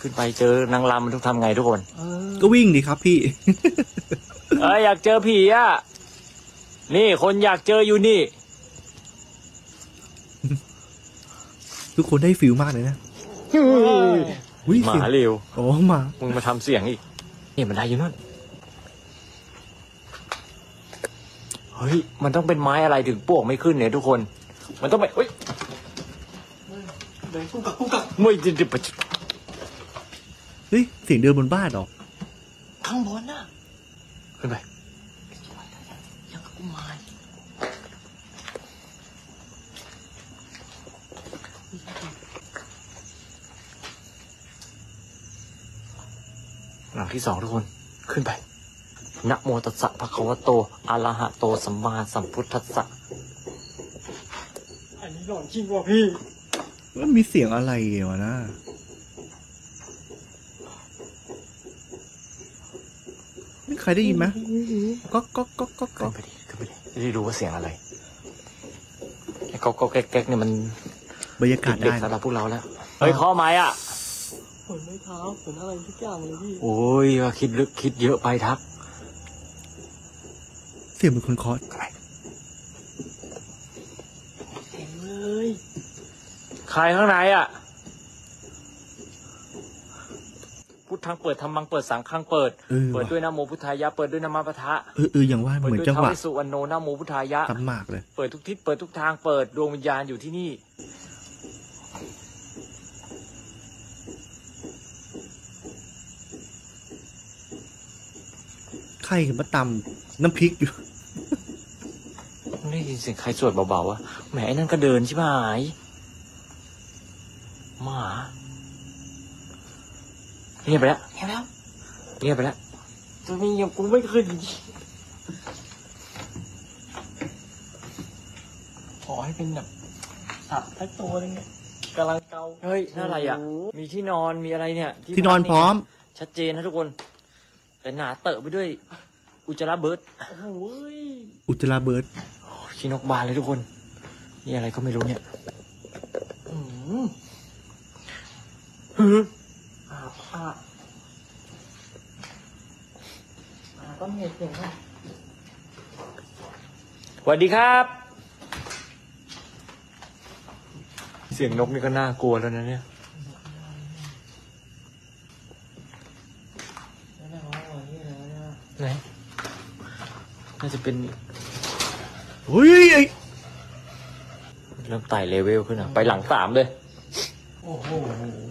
ขึ้นไปเจอนางรำมันต้องทำไงทุกคนก็วิ่งดิครับพี่เอออยากเจอผีอ่ะนี่คนอยากเจออยู่นี่ทุกคนได้ฟิลมากเลยนะหมาเร็วโอ้หมามึงมาทำเสียงอีกนี่มันได้อยู่นั่นเฮ้ยมันต้องเป็นไม้อะไรถึงปวกไม่ขึ้นเนี่ยทุกคนมันต้องไปเฮ้ยกุ้งกับกุ้งกับไม่จิบเฮ้ยเสียงเดินบนบ้านหรอข้างบนน่ะขึ้นไปยังกับกุมารหลังที่สองทุกคนขึ้นไปนะโมตัสสะภะคะวะโตอะระหะโตสัมมาสัมพุทธัสสะอันนี้หลอนจริงว่ะพี่มันมีเสียงอะไรวะนะใครได้ยินไหมก็ก็ก็ก็ก็ไปดิก็ไปดิได้รู้ว่าเสียงอะไรไอ้ก็ก็แก๊กๆเนี่ยมันบรรยากาศได้สำหรับพวกเราแล้วเฮ้ยข้อไม้อ่ะผลไม้เท้าผลอะไรทุกอย่างเลยพี่โอ้ยคิดลึกคิดเยอะไปทักเสียงเหมือนคนเคาะใครเสียงเลยใครข้างในอ่ะพุทธังเปิดธรรมังเปิดสังฆังเปิดเปิดด้วยนะโมพุทธายะเปิดด้วยนะมะพะทะเออเอออย่างว่าเหมือนจังหวะสุวรรณโนนะโมพุทธายะมากเลยเปิดทุกทิศเปิดทุกทางเปิดดวงวิญญาณอยู่ที่นี่ใครมาตำน้ำพริกอยู่ได้ยินเสียงใครสวดเบาๆวะแหมไอ้นั่นก็เดินใช่ไหมหมาเงียบไปแล้วเงียบแล้วเงียบไปแล้วจะมีเงียบกูไม่ขึ้นขอให้เป็นแบบสัตว์สักตัวนึงกำลังเกาเฮ้ยน่าอะไรอ่ะมีที่นอนมีอะไรเนี่ยที่นอนพร้อมชัดเจนนะทุกคนแต่หนาเตอะไปด้วยอุจจาระเบิร์ดอุจจาระเบิร์ดขี้นกบานเลยทุกคนนี่อะไรก็ไม่รู้เนี่ยอืออ่ะก็มีเสียงค่ะสวัสดีครับเสียงนกนี่ก็น่ากลัวแล้วนะเนี่ยไหนน่าจะเป็นเฮ้ยเริ่มไต่เลเวลขึ้นอ่ะไปหลังสามเลยโอ้โห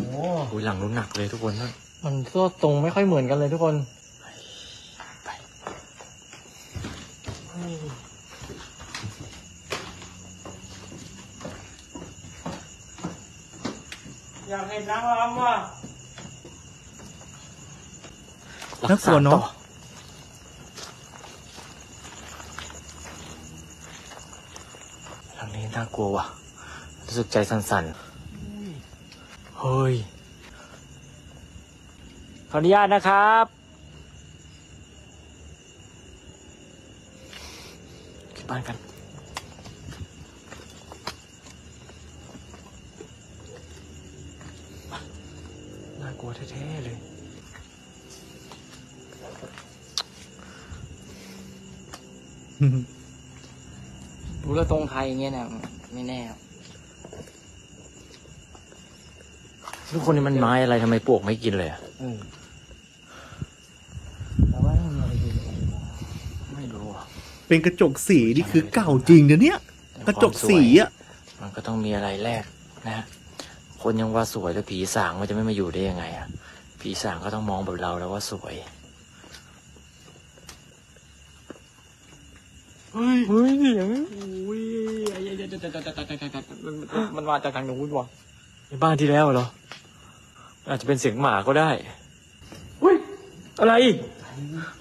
โอ้ยหลังนู้นหนักเลยทุกคนนะมันก็ตรงไม่ค่อยเหมือนกันเลยทุกคนไปอยากเห็นนางรำว่ะนักสวนเนาะหลังนี้น่ากลัวว่ะรู้สึกใจสั่นๆเฮ้ยขออนุญาตนะครับขึ้นบ้านกันน่ากลัวแท้ๆเลยรู้แล้วตรงไทยอย่างเงี้ยนะไม่แน่ ทุกคนนี่มันไม้อะไรทำไมปวกไม่กินเลยอ่ะไม่รู้เป็นกระจกสีนี่คือเก่าจริงนะเนี่ยกระจกสีอ่ะมันก็ต้องมีอะไรแรกนะคนยังว่าสวยแล้วผีสางมันจะไม่มาอยู่ได้ยังไงอ่ะผีสางก็ต้องมองแบบเราแล้วว่าสวยเฮ้ยเฮ้ยเดี๋ยวอุ้ยมันมาจากทางนู้นวะในบ้านที่แล้วเหรออาจจะเป็นเสียงหมาก็ได้อุ้ยอะไร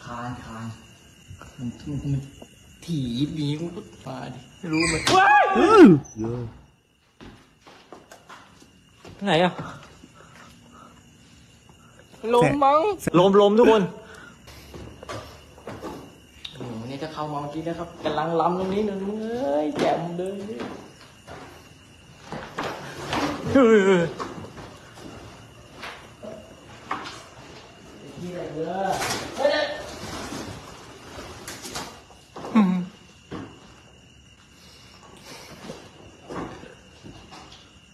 คานคานมันถี่มีกูก็ปาดิไม่รู้มันว้ายไหนอะลมมั้งลมลมทุกคนนี่จะเข้ามองทีนะครับกำลังล้ำตรงนี้หนึ่งเอ้ยแจ่มเลยที่ไหนเด้อเฮ้ย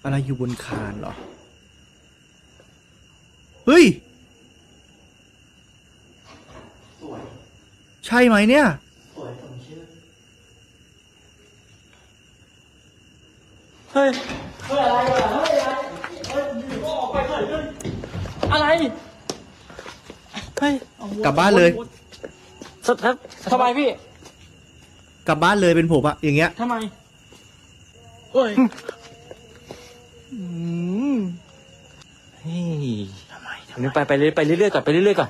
อะไรอยู่บนคานเหรอเฮ้ยสวยใช่ไหมเนี่ยสวยผมเชื่อเฮ้ยเฮ้ยอะไรวะเฮ้ยอะไรเฮ้ยอยู่ก็ออกไปเฉยเลยอะไรเฮ้ยกลับบ้านเลยสุดครับทำไมพี่กลับบ้านเลยเป็นผมอะอย่างเงี้ยทำไมเฮ้ยนี่ทำไมทำไมไปไปเรื่อยไปเรื่อยก่อนไปเรื่อยก่อน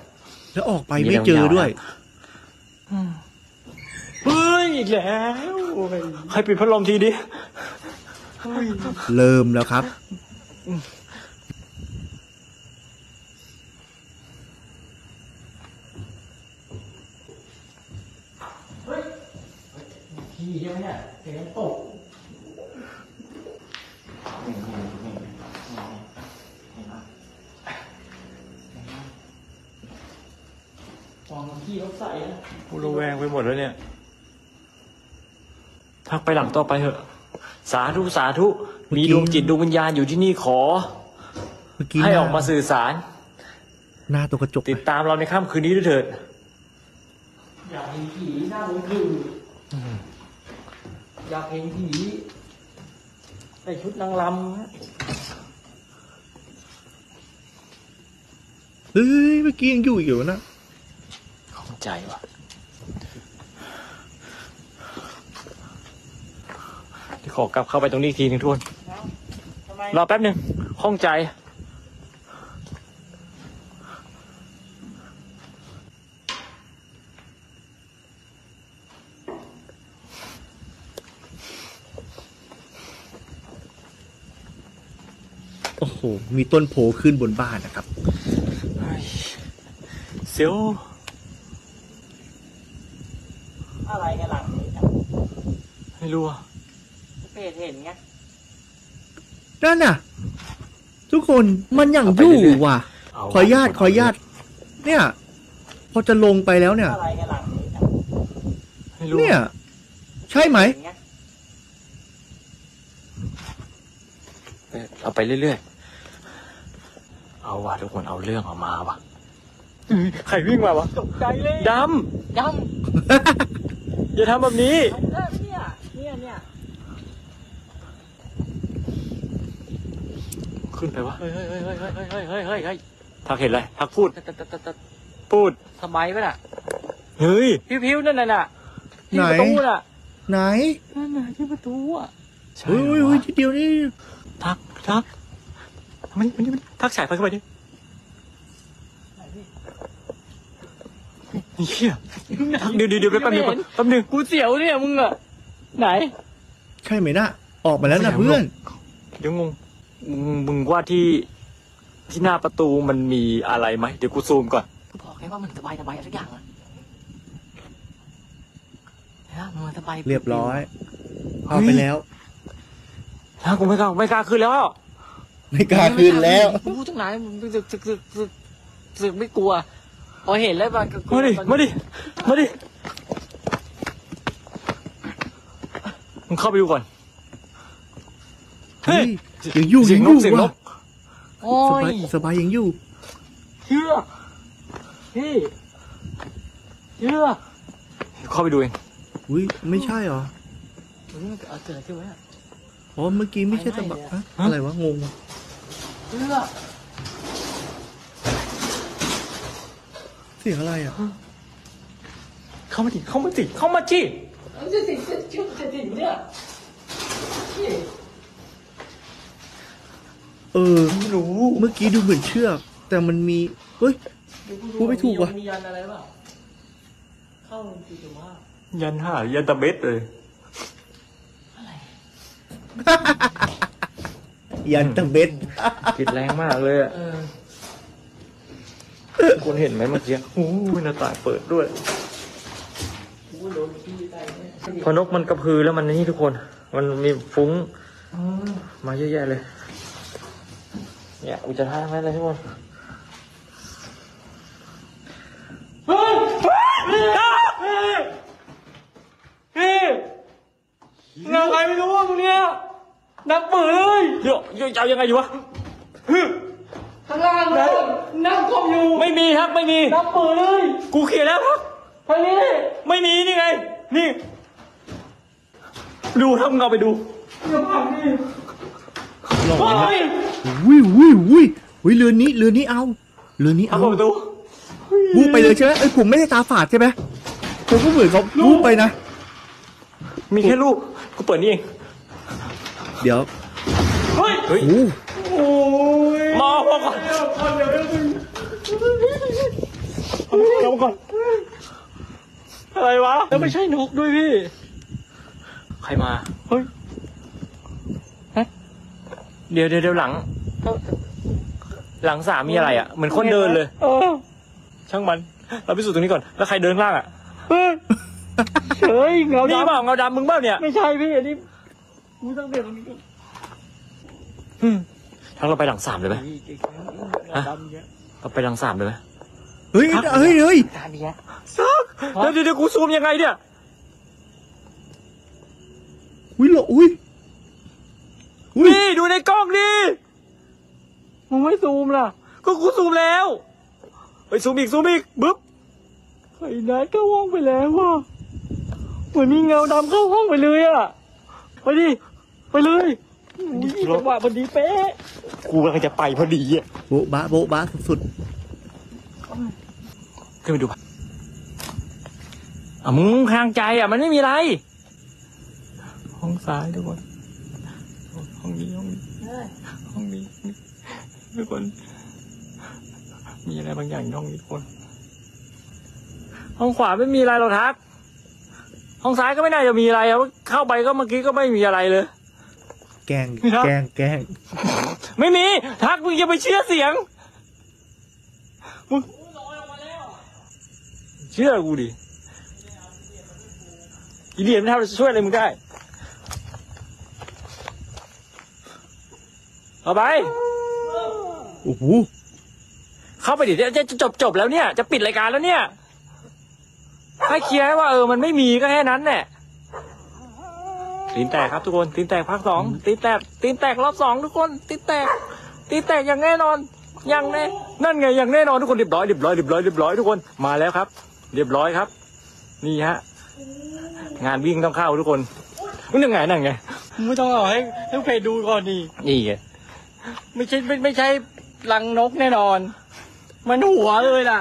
แล้วออกไปไม่เจอด้วยเฮ้ยอีกแล้วให้ปิดพัดลมทีดิเริ่มแล้วครับเฮ้ยพี่เยี่ยมเนี่ยเสียงตกกูระแวงไปหมดแล้วเนี่ยพักไปหลังต่อไปเถอะสาธุสาธุมีดวงจิตดวงวิญญาณอยู่ที่นี่ขอให้ออกมาสื่อสารหน้าตัวกระจกติดตามเราในค่ำคืนนี้ด้วยเถิดอยากเห็นผีหน้าผมคืออยากเห็นผีใส่ชุดนางรำเฮ้ยเมื่อกี้ยังอยู่อยู่นะใจว่ะที่ขอกลับเข้าไปตรงนี้ทีนึงทุกคนรอแป๊บหนึ่งข้องใจโอ้โหมีต้นโผล่ขึ้นบนบ้านนะครับเสียวอะไรกันหลังนี้ครับไม่รู้อ่ะเปรตเห็นไงนั่นน่ะทุกคนมันอย่างยู่ว่ะขออนุญาตขออนุญาตเนี่ยพอจะลงไปแล้วเนี่ยอะไรกันหลังนี้ครับไม่รู้เนี่ยใช่ไหมเอาไปเรื่อยๆเอาว่ะทุกคนเอาเรื่องออกมาว่ะใครวิ่งมาวะตกใจเลยดำดำอย่าทำแบบนี้เนี่ยเนี่ยเนี่ยขึ้นไปวะเฮ้ยเฮ้ยเฮ้ยเฮ้ยเฮ้ยเฮ้ยเฮ้ยเฮ้ยเฮ้ยทักเห็นอะไรทักพูดพูดทำไมวะน่ะเฮ้ยพิ้วพิ้วนั่นน่ะที่ประตูน่ะไหนนั่นน่ะที่ประตูอ่ะเฮ้ยเฮ้ยทีเดียวนี่ทักทักมันมันมันทักสายไปเข้าไปดิเฮียเดี๋ยวเดี๋ยวไปแป๊บนึงแป๊บนึงกูเสียวเนี่ยมึงอะไหนใช่ไหมนะออกมาแล้วนะเพื่อนเดี๋ยวงงมึงว่าที่ที่หน้าประตูมันมีอะไรไหมเดี๋ยวกูซูมก่อนกูบอกให้ว่ามันสบายสบายทุกอย่างอะนะมันสบายเรียบร้อยเอาไปแล้วถ้ากูไม่กล้าไม่กล้าขึ้นแล้วไม่กล้าขึ้นแล้วกูตรงไหนมึงสึกสึกสึกสึกไม่กลัวพอเห็นแล้วมันก็มาดิมาดิมาดิมึงเข้าไปดูก่อนเฮ้ยเสียงนกเสียงนก โอ้ยสบายยังอยู่เชื่อพี่เชื่อเข้าไปดูเองอุ้ยไม่ใช่เหรอวันนี้มันเกิดอะไรขึ้นวะอ๋อเมื่อกี้ไม่ใช่ตะบักอะไรวะงงเชื่อเสียงอะไรอ่ะเข้ามาดิเข้ามาดิเข้ามาจีมันจะติดจะจุดจะติดเนี่ยเออไม่รู้เมื่อกี้ดูเหมือนเชือกแต่มันมีเฮ้ยพูดไม่ถูกว่ะมียันอะไรบ้างเข้าคือถือว่ายันห่ายันตะเบ็ดเลยอะไรยันตะเบ็ดติดแรงมากเลยอ่ะคุณเห็นไหมเมื่อกี้โอ้ยหน้าต่างเปิดด้วยพอนกมันกระพือแล้วมันนี่ทุกคนมันมีฟุ้งมาเยอะแยะเลยเนี่ยอุจจาระไหมเลยทุกคนนางใครไม่รู้ว่าตรงเนี้ยนักปืนเลยเยอะเยอะเจ้ายังไงอยู่วะข้างล่างเลยนั่งคมอยู่ไม่มีครับไม่มีนักปืนเลยกูเขียนแล้วครับทางนี้ไม่มีนี่ไงนี่ดูทำเงาไปดูเรื่องอะไรนี่วิววิววิววิวเรือนนี้เรือนนี้เอาเรือนนี้เอาประตูบูไปเลยใช่ไหมไอ้ผมไม่ได้ตาฝาดใช่ไหมผมก็เหมือนเขาบูไปนะมีแค่ลูกก็เปิดนี่เองเดี๋ยวเฮ้ยโอ้ยมาพอก่อนเราก่อนอะไรวะแล้วไม่ใช่นกด้วยพี่ใครมาเฮ้ยเดี๋ยวเดี๋ยวหลังหลังสามมีอะไรอ่ะเหมือนคนเดินเลยช่างมันเราพิสูจน์ตรงนี้ก่อนแล้วใครเดินล่างอ่ะเฮ้ยเงาดำเปล่าเงาดำมึงเปล่าเนี่ยไม่ใช่พี่อันนี้มึงต้องเดินตรงนี้ทั้งเราไปหลังสามเลยไหมเราไปหลังสามเลยไหมเฮ้ยเฮ้ยเฮ้ยแล้วเดี๋ยวกูซูมยังไงเนี่ยอุ้ยหล่ออุ้ยนี่ดูในกล้องดิมึงไม่ซูมล่ะก็กูซูมแล้วไปซูมอีกซูมอีกบึ๊บไอ้นัดเข้าห้องไปแล้วว่ะเหมือนมีเงาดำเข้าห้องไปเลยอ่ะไปดิไปเลยจังหวะพอดีเป๊ะกูกำลังจะไปพอดีอ่ะโบ๊ะบ้าโบ๊ะบ้าสุดๆขึ้นไปดูป่ะอ่ะมึงข้างใจอ่ะมันไม่มีอะไรห้องซ้ายทุกคนห้องนี้ห้องนี้ห้องนี้ทุกคนมีอะไรบางอย่างห้องนี้ทุกคนห้องขวาไม่มีอะไรเราทักห้องซ้ายก็ไม่น่าจะมีอะไรอะเข้าไปก็เมื่อกี้ก็ไม่มีอะไรเลยแกงแกงแกงไม่มีทักมึงอย่าไปเชื่อเสียงมึงเชื่อกูดิอีเดียนไม่ทำช่วยอะไรมึงได้เอาไปโอ้โหเข้าไปดิจะจบจบแล้วเนี่ยจะปิดรายการแล้วเนี่ยให้เคลียร์ว่าเออมันไม่มีก็แค่นั้นแหละตีนแตกครับทุกคนตีนแตกภาคสองตีนแตกตีนแตกรอบสองทุกคนตีนแตกตีนแตกอย่างแน่นอนอย่างแน่นั่นไงอย่างแน่นอนทุกคนเรียบร้อยเรียบร้อยเรียบร้อยเรียบร้อยทุกคนมาแล้วครับเรียบร้อยครับนี่ฮะงานวิ่งต้องเข้าทุกคนนี่ยังไงนั่นไงไม่ต้องเอาให้ทุกเพจดูก่อนดีนี่ไงไม่ใช่ไม่ใช่รังนกแน่นอนมันหัวเลยล่ะ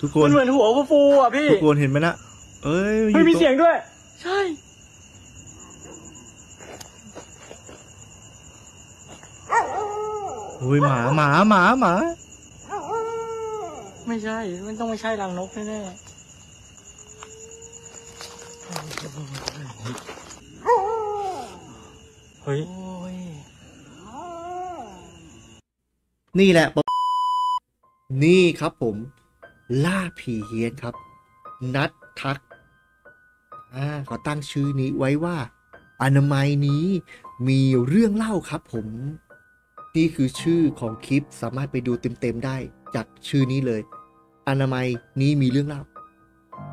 ทุกคนมันเหมือนหัวฟูอ่ะพี่ทุกคนเห็นไหมนะเอ้ยไม่มีเสียงด้วยใช่โอ้ยหมาหมาหมาหมาไม่ใช่มันต้องไม่ใช่รังนกแน่เฮ้ยนี่แหละนี่ครับผมล่าผีเฮี้ยนครับนัดทักอ่าขอตั้งชื่อนี้ไว้ว่าอนามัยนี้มีเรื่องเล่าครับผมนี่คือชื่อของคลิปสามารถไปดูเต็มๆได้จากชื่อนี้เลยอนามัยนี้มีเรื่องเล่า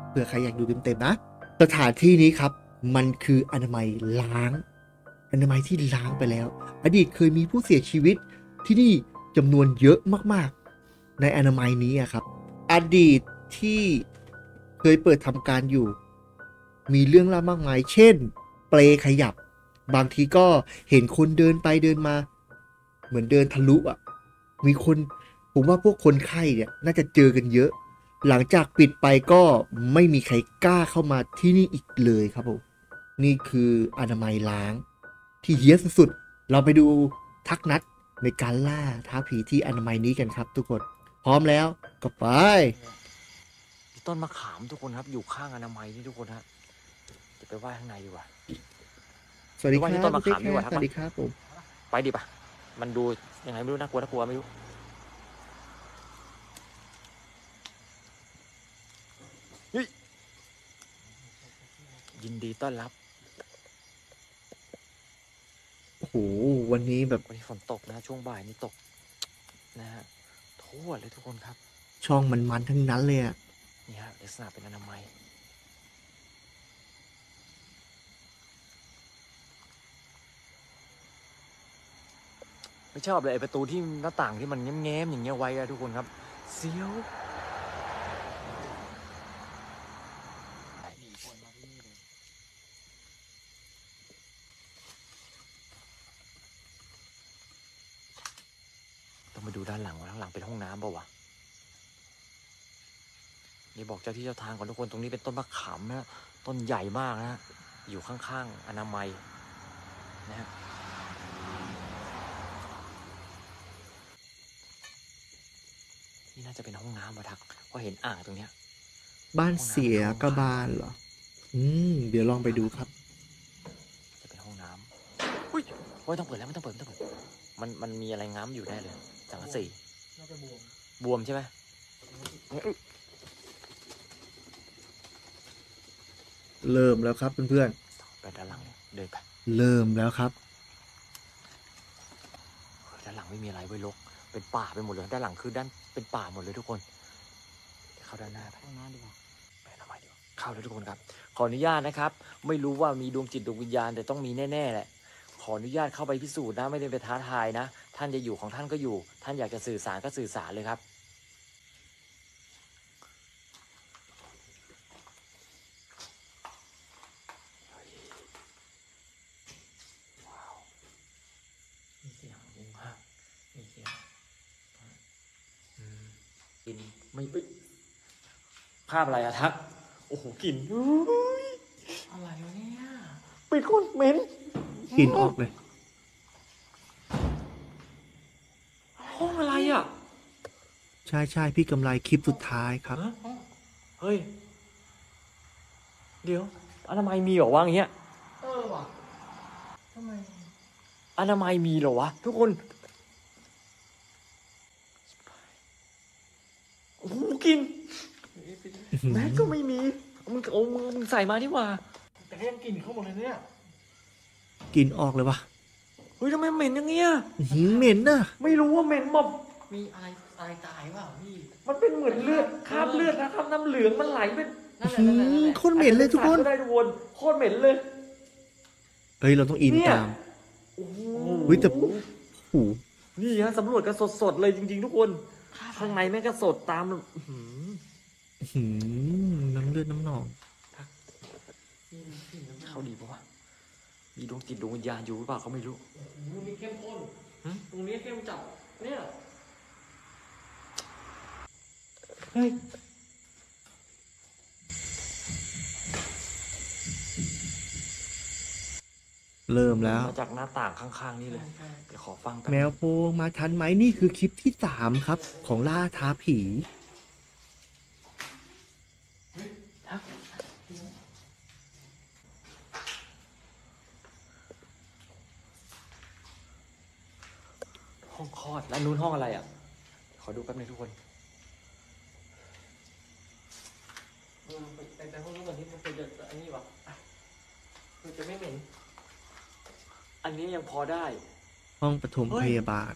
เผื่อใครอยากดูเต็มๆนะสถานที่นี้ครับมันคืออนามัยล้างอนามัยที่ล้างไปแล้ว อดีตเคยมีผู้เสียชีวิตที่นี่จำนวนเยอะมากๆในอนามัยนี้ครับอดีตที่เคยเปิดทำการอยู่มีเรื่องเล่ามากมายเช่นเปลขยับบางทีก็เห็นคนเดินไปเดินมาเหมือนเดินทะลุอ่ะมีคนผมว่าพวกคนไข้เนี่ยน่าจะเจอกันเยอะหลังจากปิดไปก็ไม่มีใครกล้าเข้ามาที่นี่อีกเลยครับผมนี่คืออนามัยล้างที่เฮี้ยนสุดๆเราไปดูทักนัดในการล่าท้าผีที่อนามัยนี้กันครับทุกคนพร้อมแล้วก็ไปมีต้นมะขามทุกคนครับอยู่ข้างอนามัยนี่ทุกคนฮะจะไปว่าข้างในดีกว่าสวัสดีครับต้นมะขามดีกว่าครับสวัสดีครับผมไปดิป่ะมันดูยังไงไม่รู้น่ากลัวน่ากลัวไม่รู้ยินดีต้อนรับโอ้โหวันนี้แบบวันนี้ฝนตกนะช่วงบ่ายนี่ตกนะฮะทั่วเลยทุกคนครับช่องมันมันทั้งนั้นเลยอ่ะนี่ฮะลักษณะเป็นอนามัยไม่ชอบเลยไอ้ประตูที่หน้าต่างที่มันแง้มๆอย่างเงี้ยไว้อะทุกคนครับเสียวมาดูด้านหลังว่าข้างหลังเป็นห้องน้ำเปล่าวะนี่บอกเจ้าที่เจ้าทางก่อนทุกคนตรงนี้เป็นต้นมะขามนะต้นใหญ่มากนะอยู่ข้างๆอนามัยนะฮะนี่น่าจะเป็นห้องน้ำมาทักเพราะเห็นอ่างตรงเนี้ยบ้านเสียกระบาลเหรออืมเดี๋ยวลองไปดูครับจะเป็นห้องน้ำอุ้ยไม่ต้องเปิดแล้วไม่ต้องเปิดไม่ต้องเปิดมันมันมีอะไรง้ำอยู่แน่เลยสังกะสีบวมใช่ไหมเริ่มแล้วครับเพื่อนๆไปด้านหลังเดินไปเริ่มแล้วครับด้านหลังไม่มีอะไรไว้รกเป็นป่าไปหมดเลยด้านหลังคือด้านเป็นป่าหมดเลยทุกคนเข้าด้านหน้าไปด้านหน้าดีกว่าไปทำไมดีกว่าเข้าแล้วทุกคนครับขออนุญาตนะครับไม่รู้ว่ามีดวงจิตดวงวิญญาณแต่ต้องมีแน่ๆแหละขออนุญาตเข้าไปพิสูจน์นะไม่ได้ไปท้าทายนะท่านจะอยู่ของท่านก็อยู่ท่านอยากจะสื่อสารก็สื่อสารเลยครับว้าวมีเสียงงูฮะมีเสียงอืมกลิ่นไม่ปิ๊บภาพอะไรอะทักโอ้โหกลิ่นอะไรเนี่ยปิดคนเหม็นกินออกเลยห้องอะไรอ่ะใช่ใช่พี่กำไรคลิปสุดท้ายครับเฮ้ยเดี๋ยวอนามัยมีเหรอวะอย่างเงี้ยเออวะทำไมอนามัยมีเหรอวะทุกคนโอ้โหกินแม้ก็ไม่มีมึงเอามือมึงใส่มาดีกว่าแต่ก็ยังกินเข้าหมดเลยเนี่ยกินออกเลยวะเฮ้ยทำไมเหม็นอย่างเงี้ยเหม็นนะไม่รู้ว่าเหม็นแบบมีอะไรอะไรตายเปล่าพี่มันเป็นเหมือนเลือดคราบเลือดนะครับน้ำเหลืองมันไหลเป็นโคตรเหม็นเลยทุกคนได้ทุกคนโคตรเหม็นเลยเฮ้ยเราต้องอินตามโอ้โหเฮ้ยแต่หูนี่ฮะสำรวจกันสดๆเลยจริงๆทุกคนข้างในแม่งก็สดตามน้ำเลือดน้ำหนองเขาดีปะวะมีดวงจิตดวงวิญญาณอยู่หรือเปล่าเขาไม่รู้ตรงนี้เข้มข้นตรงนี้เข้มจับเนี่ยเฮ้ยเริ่มแล้วมาจากหน้าต่างข้างๆนี่เลยเดี๋ยวขอฟังแมวโพงมาทันไหมนี่คือคลิปที่สามครับของล่าท้าผีห้องคลอดแล้วนู้นห้องอะไรอ่ะขอดูแป๊บนึงทุกคนแต่แต่ห้องนู้นตอนนี้มันเป็นแบบอันนี้วะคือจะไม่เหม็นอันนี้ยังพอได้ห้องปฐมพยาบาล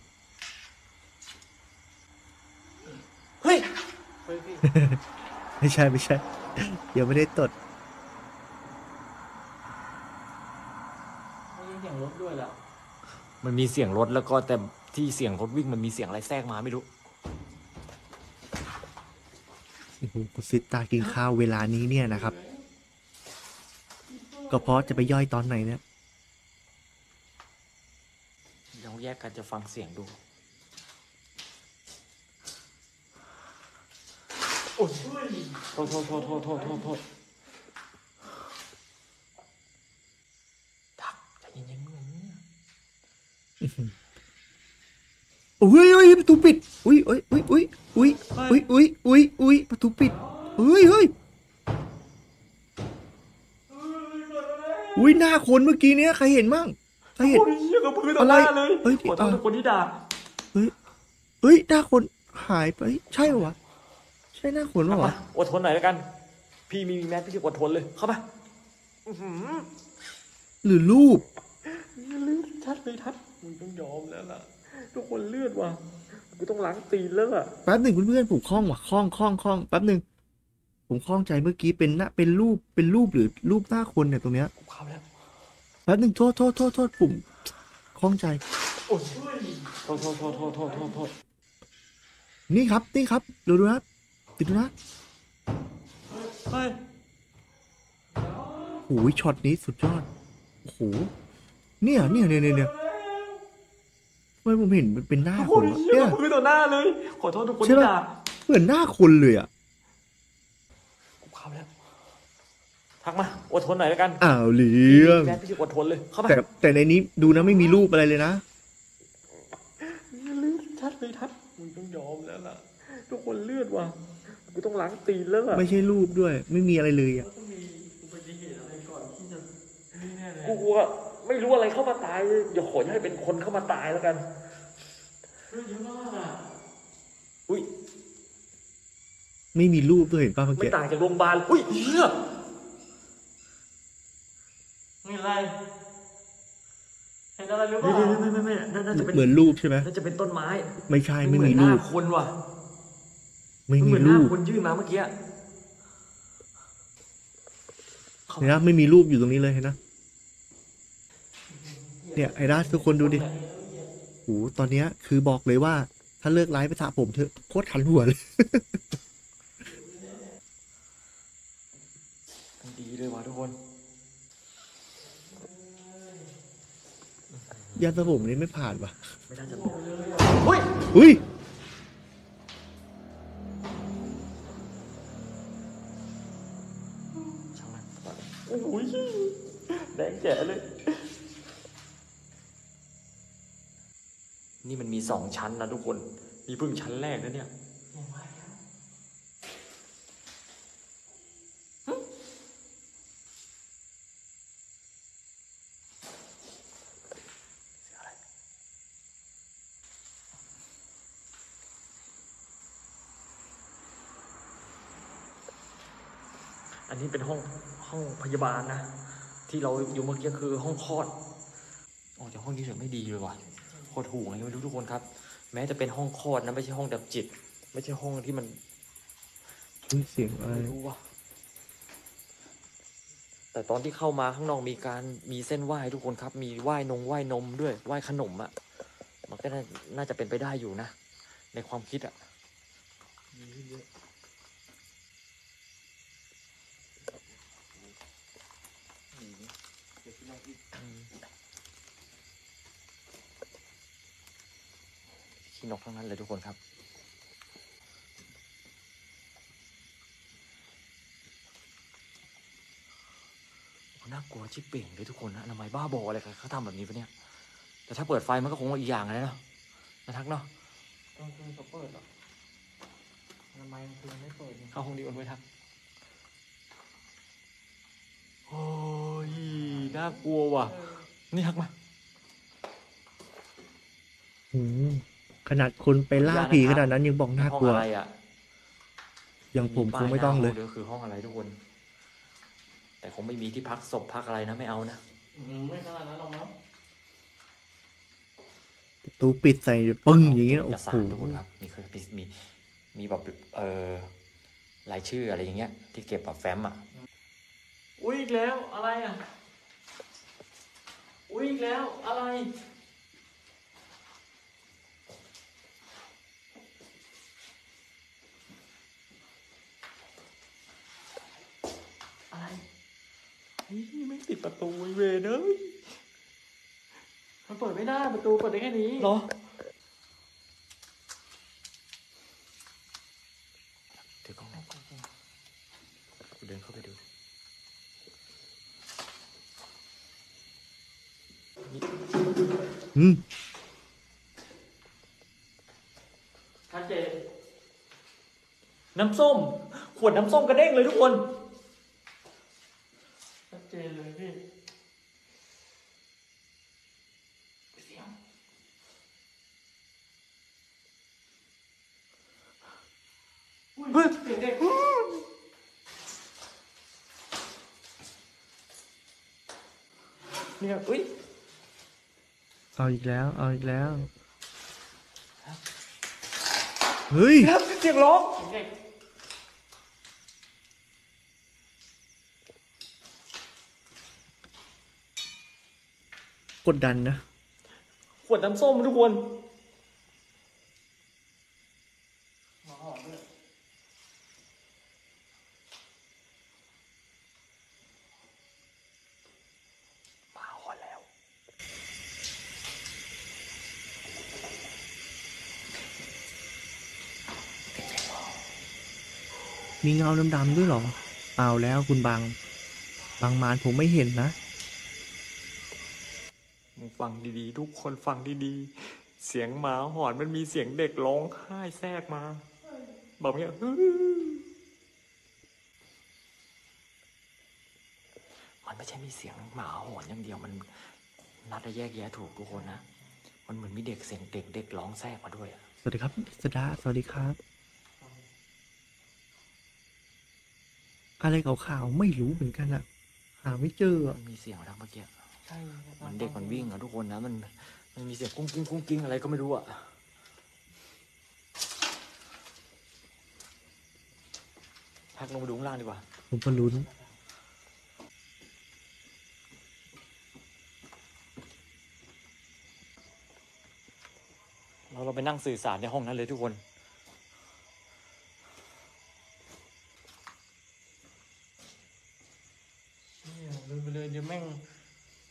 เฮ้ยไม่ใช่ไม่ใช่เดี๋ยวไม่ได้ตด มันมีเสียงรถแล้วก็แต่ที่เสียงรถวิ่งมันมีเสียงอะไรแทรกมาไม่รู้คุณซิตากินข้าวเวลานี้เนี่ยนะครับก็เพราะจะไปย่อยตอนไหนเนี่ยเราแยกกันจะฟังเสียงดูโอ้ยโทษโทษโทษโทษโทษโทษโทษดักจะยิงยังไงเนี่ยโอ้ยโอ้ยประตูปิดอุ้ยอุ้ยอุ้ยอุ้ยอุ้ยอุ้ยอุ้ยอุ้ยอุ้ยประตูปิดอุ้ยเฮ้ยอุ้ยหน้าคนเมื่อกี้เนี้ยใครเห็นมั่งใครเห็นอะไรเฮ้ยขอโทษคนที่ด่าเฮ้ยเฮ้ยหน้าคนหายไปใช่วะใช่หน้าคนวะอดทนหน่อยแล้วกันพี่มีแมสพี่จะอดทนเลยเข้ามาหรือรูปลืมทัดเลยทัดมึงต้องยอมแล้วล่ะทุกคนเลือดว่ะกูต้องล้างตีนแล้วอ่ะแป๊บหนึ่งเพื่อนๆผมคล้องว่ะคล้องคล้องคล้องแป๊บหนึ่งผมคล้องใจเมื่อกี้เป็นหน้าเป็นรูปเป็นรูปหรือรูปหน้าคนเนี่ยตรงเนี้ยแป๊บหนึ่งโทษโทษโทษโทษปุ่มคล้องใจโอ้ยโทษโทษโทษโทษโทษโทษนี่ครับนี่ครับดูดูนะติดดูนะไปโอ้ยช็อตนี้สุดยอดโอ้โหเนี่ยเนี่ยเนี่ยเนี่ยไม่ผมเห็นมันเป็นหน้าคนเนี่ยมือต่อหน้าเลยขอโทษทุกคนที่ด่าเหมือนหน้าคนเลยอ่ะกูเข้าแล้วทักมาอดทนหน่อยแล้วกันอ้าวเหลือแม่พี่จะอดทนเลยเข้าไปแต่แต่ในนี้ดูนะไม่มีรูปอะไรเลยนะเลือดทัดเลยทัดมึงต้องยอมแล้วล่ะทุกคนเลือดว่ะกูต้องล้างตีนแล้วล่ะไม่ใช่รูปด้วยไม่มีอะไรเลยอ่ะกูกลัวไม่รู้อะไรเข้ามาตายเดี๋ยวขอให้เป็นคนเข้ามาตายแล้วกันเยอะมากอ่ะอุ้ยไม่มีรูปด้วยเห็นป่ะเมื่อกี้ไม่ต่างจากโรงพยาบาลอุ้ยเหี้ยนี่อะไรเห็นอะไรหรือเปล่าไม่ไม่ไม่น่าจะเป็นเหมือนรูปใช่ไหมน่าจะเป็นต้นไม้ไม่ใช่ไม่มีรูปคนว่ะไม่มีรูปคนยื่นมาเมื่อกี้เห็นนะไม่มีรูปอยู่ตรงนี้เลยเห็นนะเนี่ยไอ้ราชทุกคนดูดิโหตอนเนี้ยคือบอกเลยว่าถ้าเลิกไลฟ์ไปสระผมเถอะโคตรขันหัวเลยดีเลยว่ะทุกคนยาสระผมนี้ไม่ผ่านว่ะไม่น่าจะผ่านเฮ้ยเฮ้ยช่างมันโอ้ยแดงแจ๋เลยนี่มันมีสองชั้นนะทุกคนมีเพิ่งชั้นแรกนะเนี่ยอันนี้เป็นห้องห้องพยาบาลนะที่เราอยู่เมื่อกี้คือห้องคลอดอ๋อแต่ห้องนี้จะไม่ดีเลยว่ะโคตรถูกเลยไม่รู้ทุกคนครับแม้จะเป็นห้องคลอดนะไม่ใช่ห้องดับจิตไม่ใช่ห้องที่มันเสียงอะไรไม่รู้ว่ะแต่ตอนที่เข้ามาข้างนอกมีการมีเส้นไหว้ทุกคนครับมีไหว้นงไหว้นมด้วยไหว้ขนมอ่ะมันก็น่าจะเป็นไปได้อยู่นะในความคิดอ่ะนกทั้งนั้นเลยทุกคนครับน่ากลัวชิบเป่งเลยทุกคนนะทำไมบ้าบออะไรกันเขาทำแบบนี้ปะเนี่ยแต่ถ้าเปิดไฟมันก็คงอีกอย่างเลยเนาะนะทักเนาะต้องคือเขาเปิดหรอทำไมมันคือไม่เปิดเข้าห้องดีอุ่นไว้ทักโอ้ยน่ากลัวว่ะนี่ทักมาหืมขนาดคนไปล่าผีขนาดนั้นยังบอกน่ากลัวอย่างผมคงไม่ต้องเลยคือห้องอะไรทุกคนแต่คงไม่มีที่พักศพพักอะไรนะไม่เอานะไม่ขนาดนั้นหรอกนะประตูปิดใส่ปึ้งอย่างเงี้ยโอ้โหทุกคนครับมีเคยมีมีแบบเอ่อรายชื่ออะไรอย่างเงี้ยที่เก็บแบบแฟ้มอ่ะอุ้ยอีกแล้วอะไรอ่ะอุ้ยอีกแล้วอะไร ไม่ปิดประตูเวเนยมันเปิดไม่ได้ประตูเปิดได้แค่นี้เหรอถือกล้องหน่อยเดินเข้าไปดูอืมชัดเจนน้ำส้มขวดน้ำส้มกระเด้งเลยทุกคนชัดเจนเลยพี่เสียงเฮ้ยเสียงเด็กเนี่ยอุ้ยเอาอีกแล้วเอาอีกแล้วเฮ้ยเสียงร้องกดดันนะขวดน้ำส้มทุกคนมาหอมด้วยมาหอมแล้วมีเงาดำๆด้วยหรอเปล่าแล้วคุณบางบางมานผมไม่เห็นนะฟังดีๆทุกคนฟังดีๆเสียงหมาหอนมันมีเสียงเด็กร้องไห้แทรกมาแบบนี้มันไม่ใช่มีเสียงหมาหอนอย่างเดียวมันนัดจะแยกแยะถูกทุกคนนะมันเหมือนมีเด็กเสียงเด็กเด็กร้องแทรกมาด้วยสวัสดีครับสดาสวัสดีครับอะไรขาวๆไม่รู้เหมือนกันอะหาไม่เจอมีเสียงอะไรเมื่อกี้มันเด็กมันวิ่งอะทุกคนนะมันมันมีเสียงกุ้งกิ้งกุ้งกิ้งอะไรก็ไม่รู้อะพักลงไปดูข้างล่างดีกว่าผมก็ลุ้นเราเราไปนั่งสื่อสารในห้องนั้นเลยทุกคนเดินไปเลยเดี๋ยวแม่ง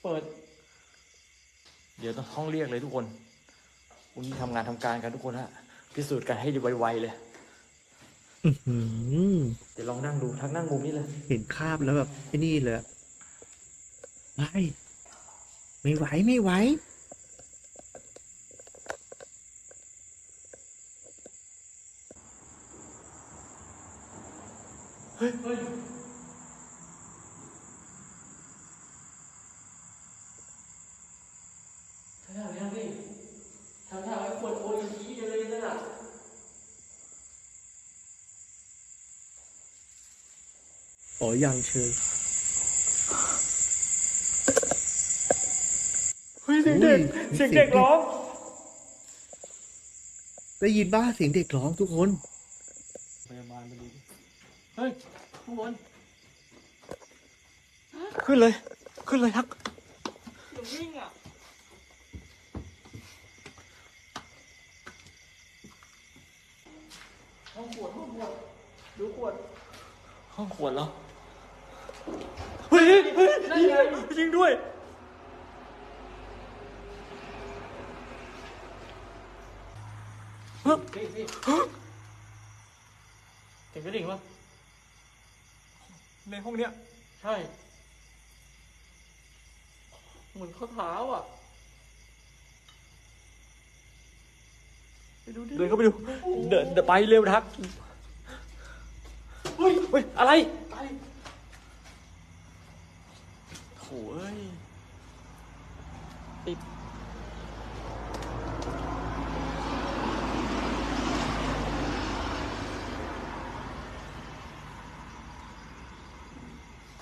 เปิดเดี๋ยวต้องห้องเรียกเลยทุกคนวันนี้ทำงานทำการกันทุกคนฮะพิสูจน์กันให้ดีไวๆเลยเดี๋ยวลองนั่งดูทักนั่งมุมนี้เลยเห็นคาบแล้วแบบไอ้นี่เลยไม่ไม่ไหวไม่ไหวเฮ้ยเฮ้ยอ๋อยังเชยเฮ้ยเสียงเด็กเสียงเด็กร้องได้ยินบ้าเสียงเด็กร้องทุกคนพยาบาลมาดูเฮ้ยทุกคนขึ้นเลยขึ้นเลยทักเดี๋ยววิ่งอ่ะห้องขวดห้องขวดดูขวดห้องขวดเหรอเฮ้ยเฮ้ยจริงด้วยเฮ้ยเสียงกระดิ่งวะในห้องเนี้ยใช่เหมือนข้อเท้าอ่ะไปดูดิเดินเข้าไปดูเดินไปเร็วทักเฮ้ยเฮ้ยอะไรโถ่เอ้ยติด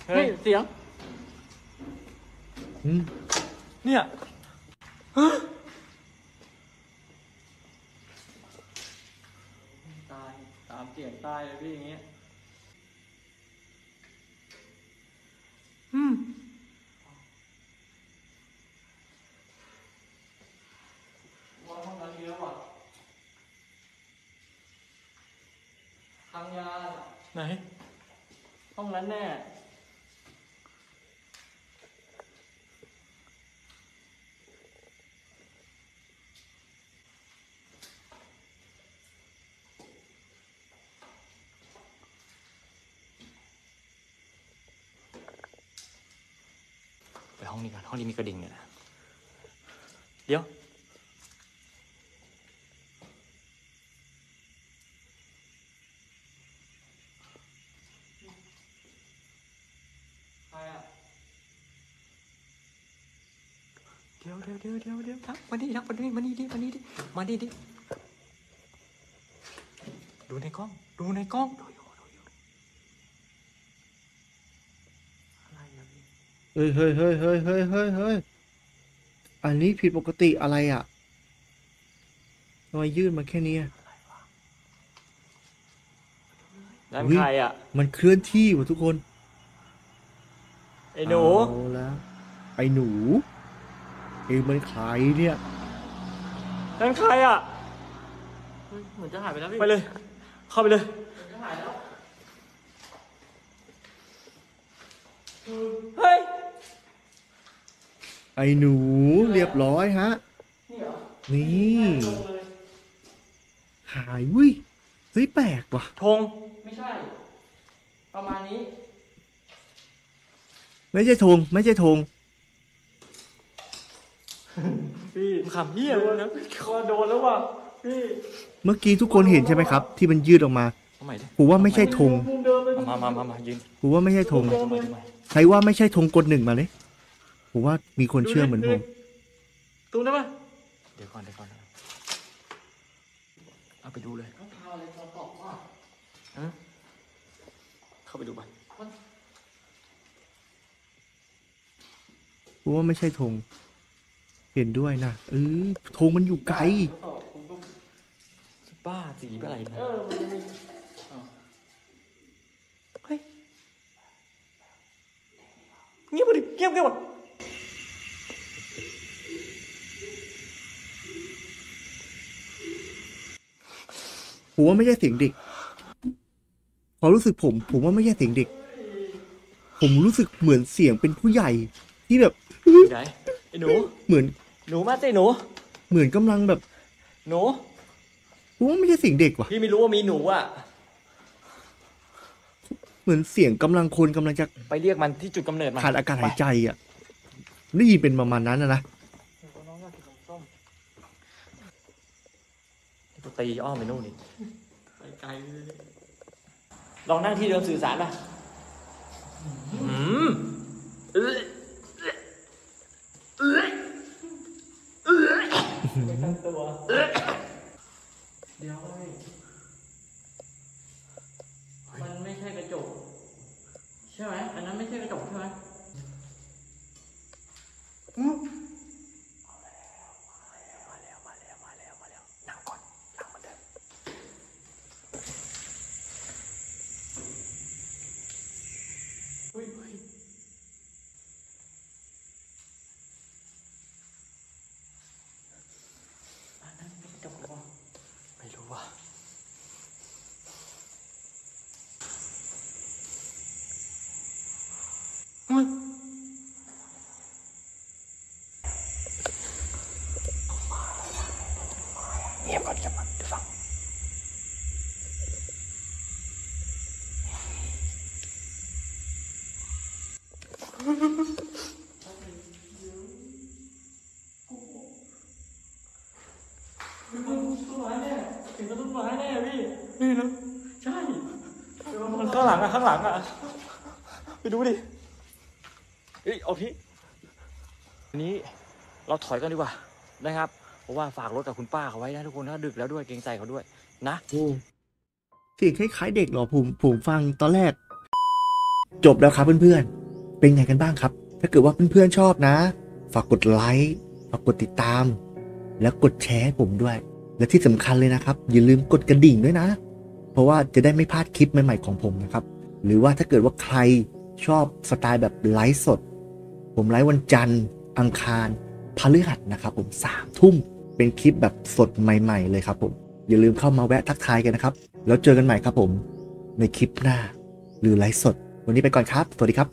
เฮ้ยเสียงเนี่ยตายตามเสียงตายเลยพี่อย่างเงี้ยอืมว่าห้องนั้นเยอะว่ะทางยาไหนห้องนั้นแน่ ไปห้องนี้ก่อนห้องนี้มีกระดิ่งเนี่ยเดี๋ยวเดี๋ยวเดี๋ยวเดี๋ยวเดี๋ยวเดี๋ยวทักมาดิทักมาดิมาดิดิมาดิดิมาดิดิดูในกล้องดูในกล้องเฮ้ยเฮ้ยเฮ้ยเฮ้ยเฮ้ยเฮ้ยเฮ้ยอันนี้ผิดปกติอะไรอ่ะทำไมยื่นมาแค่นี้นั่นใครอ่ะมันเคลื่อนที่ว่ะทุกคนไอ้หนูแล้วไอ้หนูเอ้ยมันใครเนี่ยนั่นใครอ่ะเหมือนจะหายไปแล้วไปเลยเข้าไปเลยเฮ้ยไอ้หนูเรียบร้อยฮะนี่หายวิเฮ้ยแปลกว่ะธงไม่ใช่ประมาณนี้ไม่ใช่ธงไม่ใช่ธงพี่ขำเหี้ยเลยนะคอโดนแล้วว่ะพี่เมื่อกี้ทุกคนเห็นใช่ไหมครับที่มันยืดออกมาผมว่าไม่ใช่ธงมามามามายืนผมว่าไม่ใช่ธงใครว่าไม่ใช่ธงกดหนึ่งมาเลยผมว่ามีคนเชื่อเหมือนผมตูนได้ปะเดี๋ยวก่อนเดี๋ยวก่อนเอาไปดูเลยเข้าไปดูไปผมว่าไม่ใช่ธงเห็นด้วยนะเออธงมันอยู่ไกลบ้าสีอะไรนะเฮ้ยเงียบดิเงียบเงียบผมว่าไม่ใช่เสียงเด็กพอรู้สึกผมผมว่าไม่ใช่เสียงเด็กผมรู้สึกเหมือนเสียงเป็นผู้ใหญ่ที่แบบไหนไอ้หนูเหมือนหนูมาสิหนูเหมือนกำลังแบบหนูผมว่าไม่ใช่เสียงเด็กว่ะพี่ไม่รู้ว่ามีหนูอ่ะเหมือนเสียงกำลังคนกำลังจะไปเรียกมันที่จุดกำเนิดมันขาดอากาศหายใจอ่ะได้ยินเป็นประมาณนั้นนะนะตีอ้อมไปนู่นนี่ไกลๆลองนั่งที่เดิมสื่อสารป่ะเดี๋ยวมันไม่ใช่กระจกใช่ไหมอันนั้นไม่ใช่กระจกใช่ไหมมาแล้วมาแล้วมาแล้วมาแล้วนั่งก่อนนั่งมาเดินอันนั้นไม่จบหรอไม่รู้ว่ะมึงเงียบก่อนจะมาดูฟังข้างหลังอ่ะไปดูดิเฮ้ยเอาพี่อันนี้เราถอยกันดีกว่านะครับเพราะว่าฝากรถกับคุณป้าเขาไว้นะทุกคนนะดึกแล้วด้วยเกรงใจเขาด้วยนะเสียงคล้ายๆเด็กหรอผมผมฟังตอนแรกจบแล้วครับเพื่อนๆเป็นไงกันบ้างครับถ้าเกิดว่าเพื่อนๆชอบนะฝากกดไลค์ฝากกดติดตามและกดแชร์ให้ผมด้วยและที่สำคัญเลยนะครับอย่าลืมกดกระดิ่งด้วยนะเพราะว่าจะได้ไม่พลาดคลิปใหม่ๆของผมนะครับหรือว่าถ้าเกิดว่าใครชอบสไตล์แบบไลฟ์สดผมไลฟ์วันจันทร์อังคารพฤหัสนะครับผมสามทุ่มเป็นคลิปแบบสดใหม่ๆเลยครับผมอย่าลืมเข้ามาแวะทักทายกันนะครับแล้วเจอกันใหม่ครับผมในคลิปหน้าหรือไลฟ์สดวันนี้ไปก่อนครับสวัสดีครับ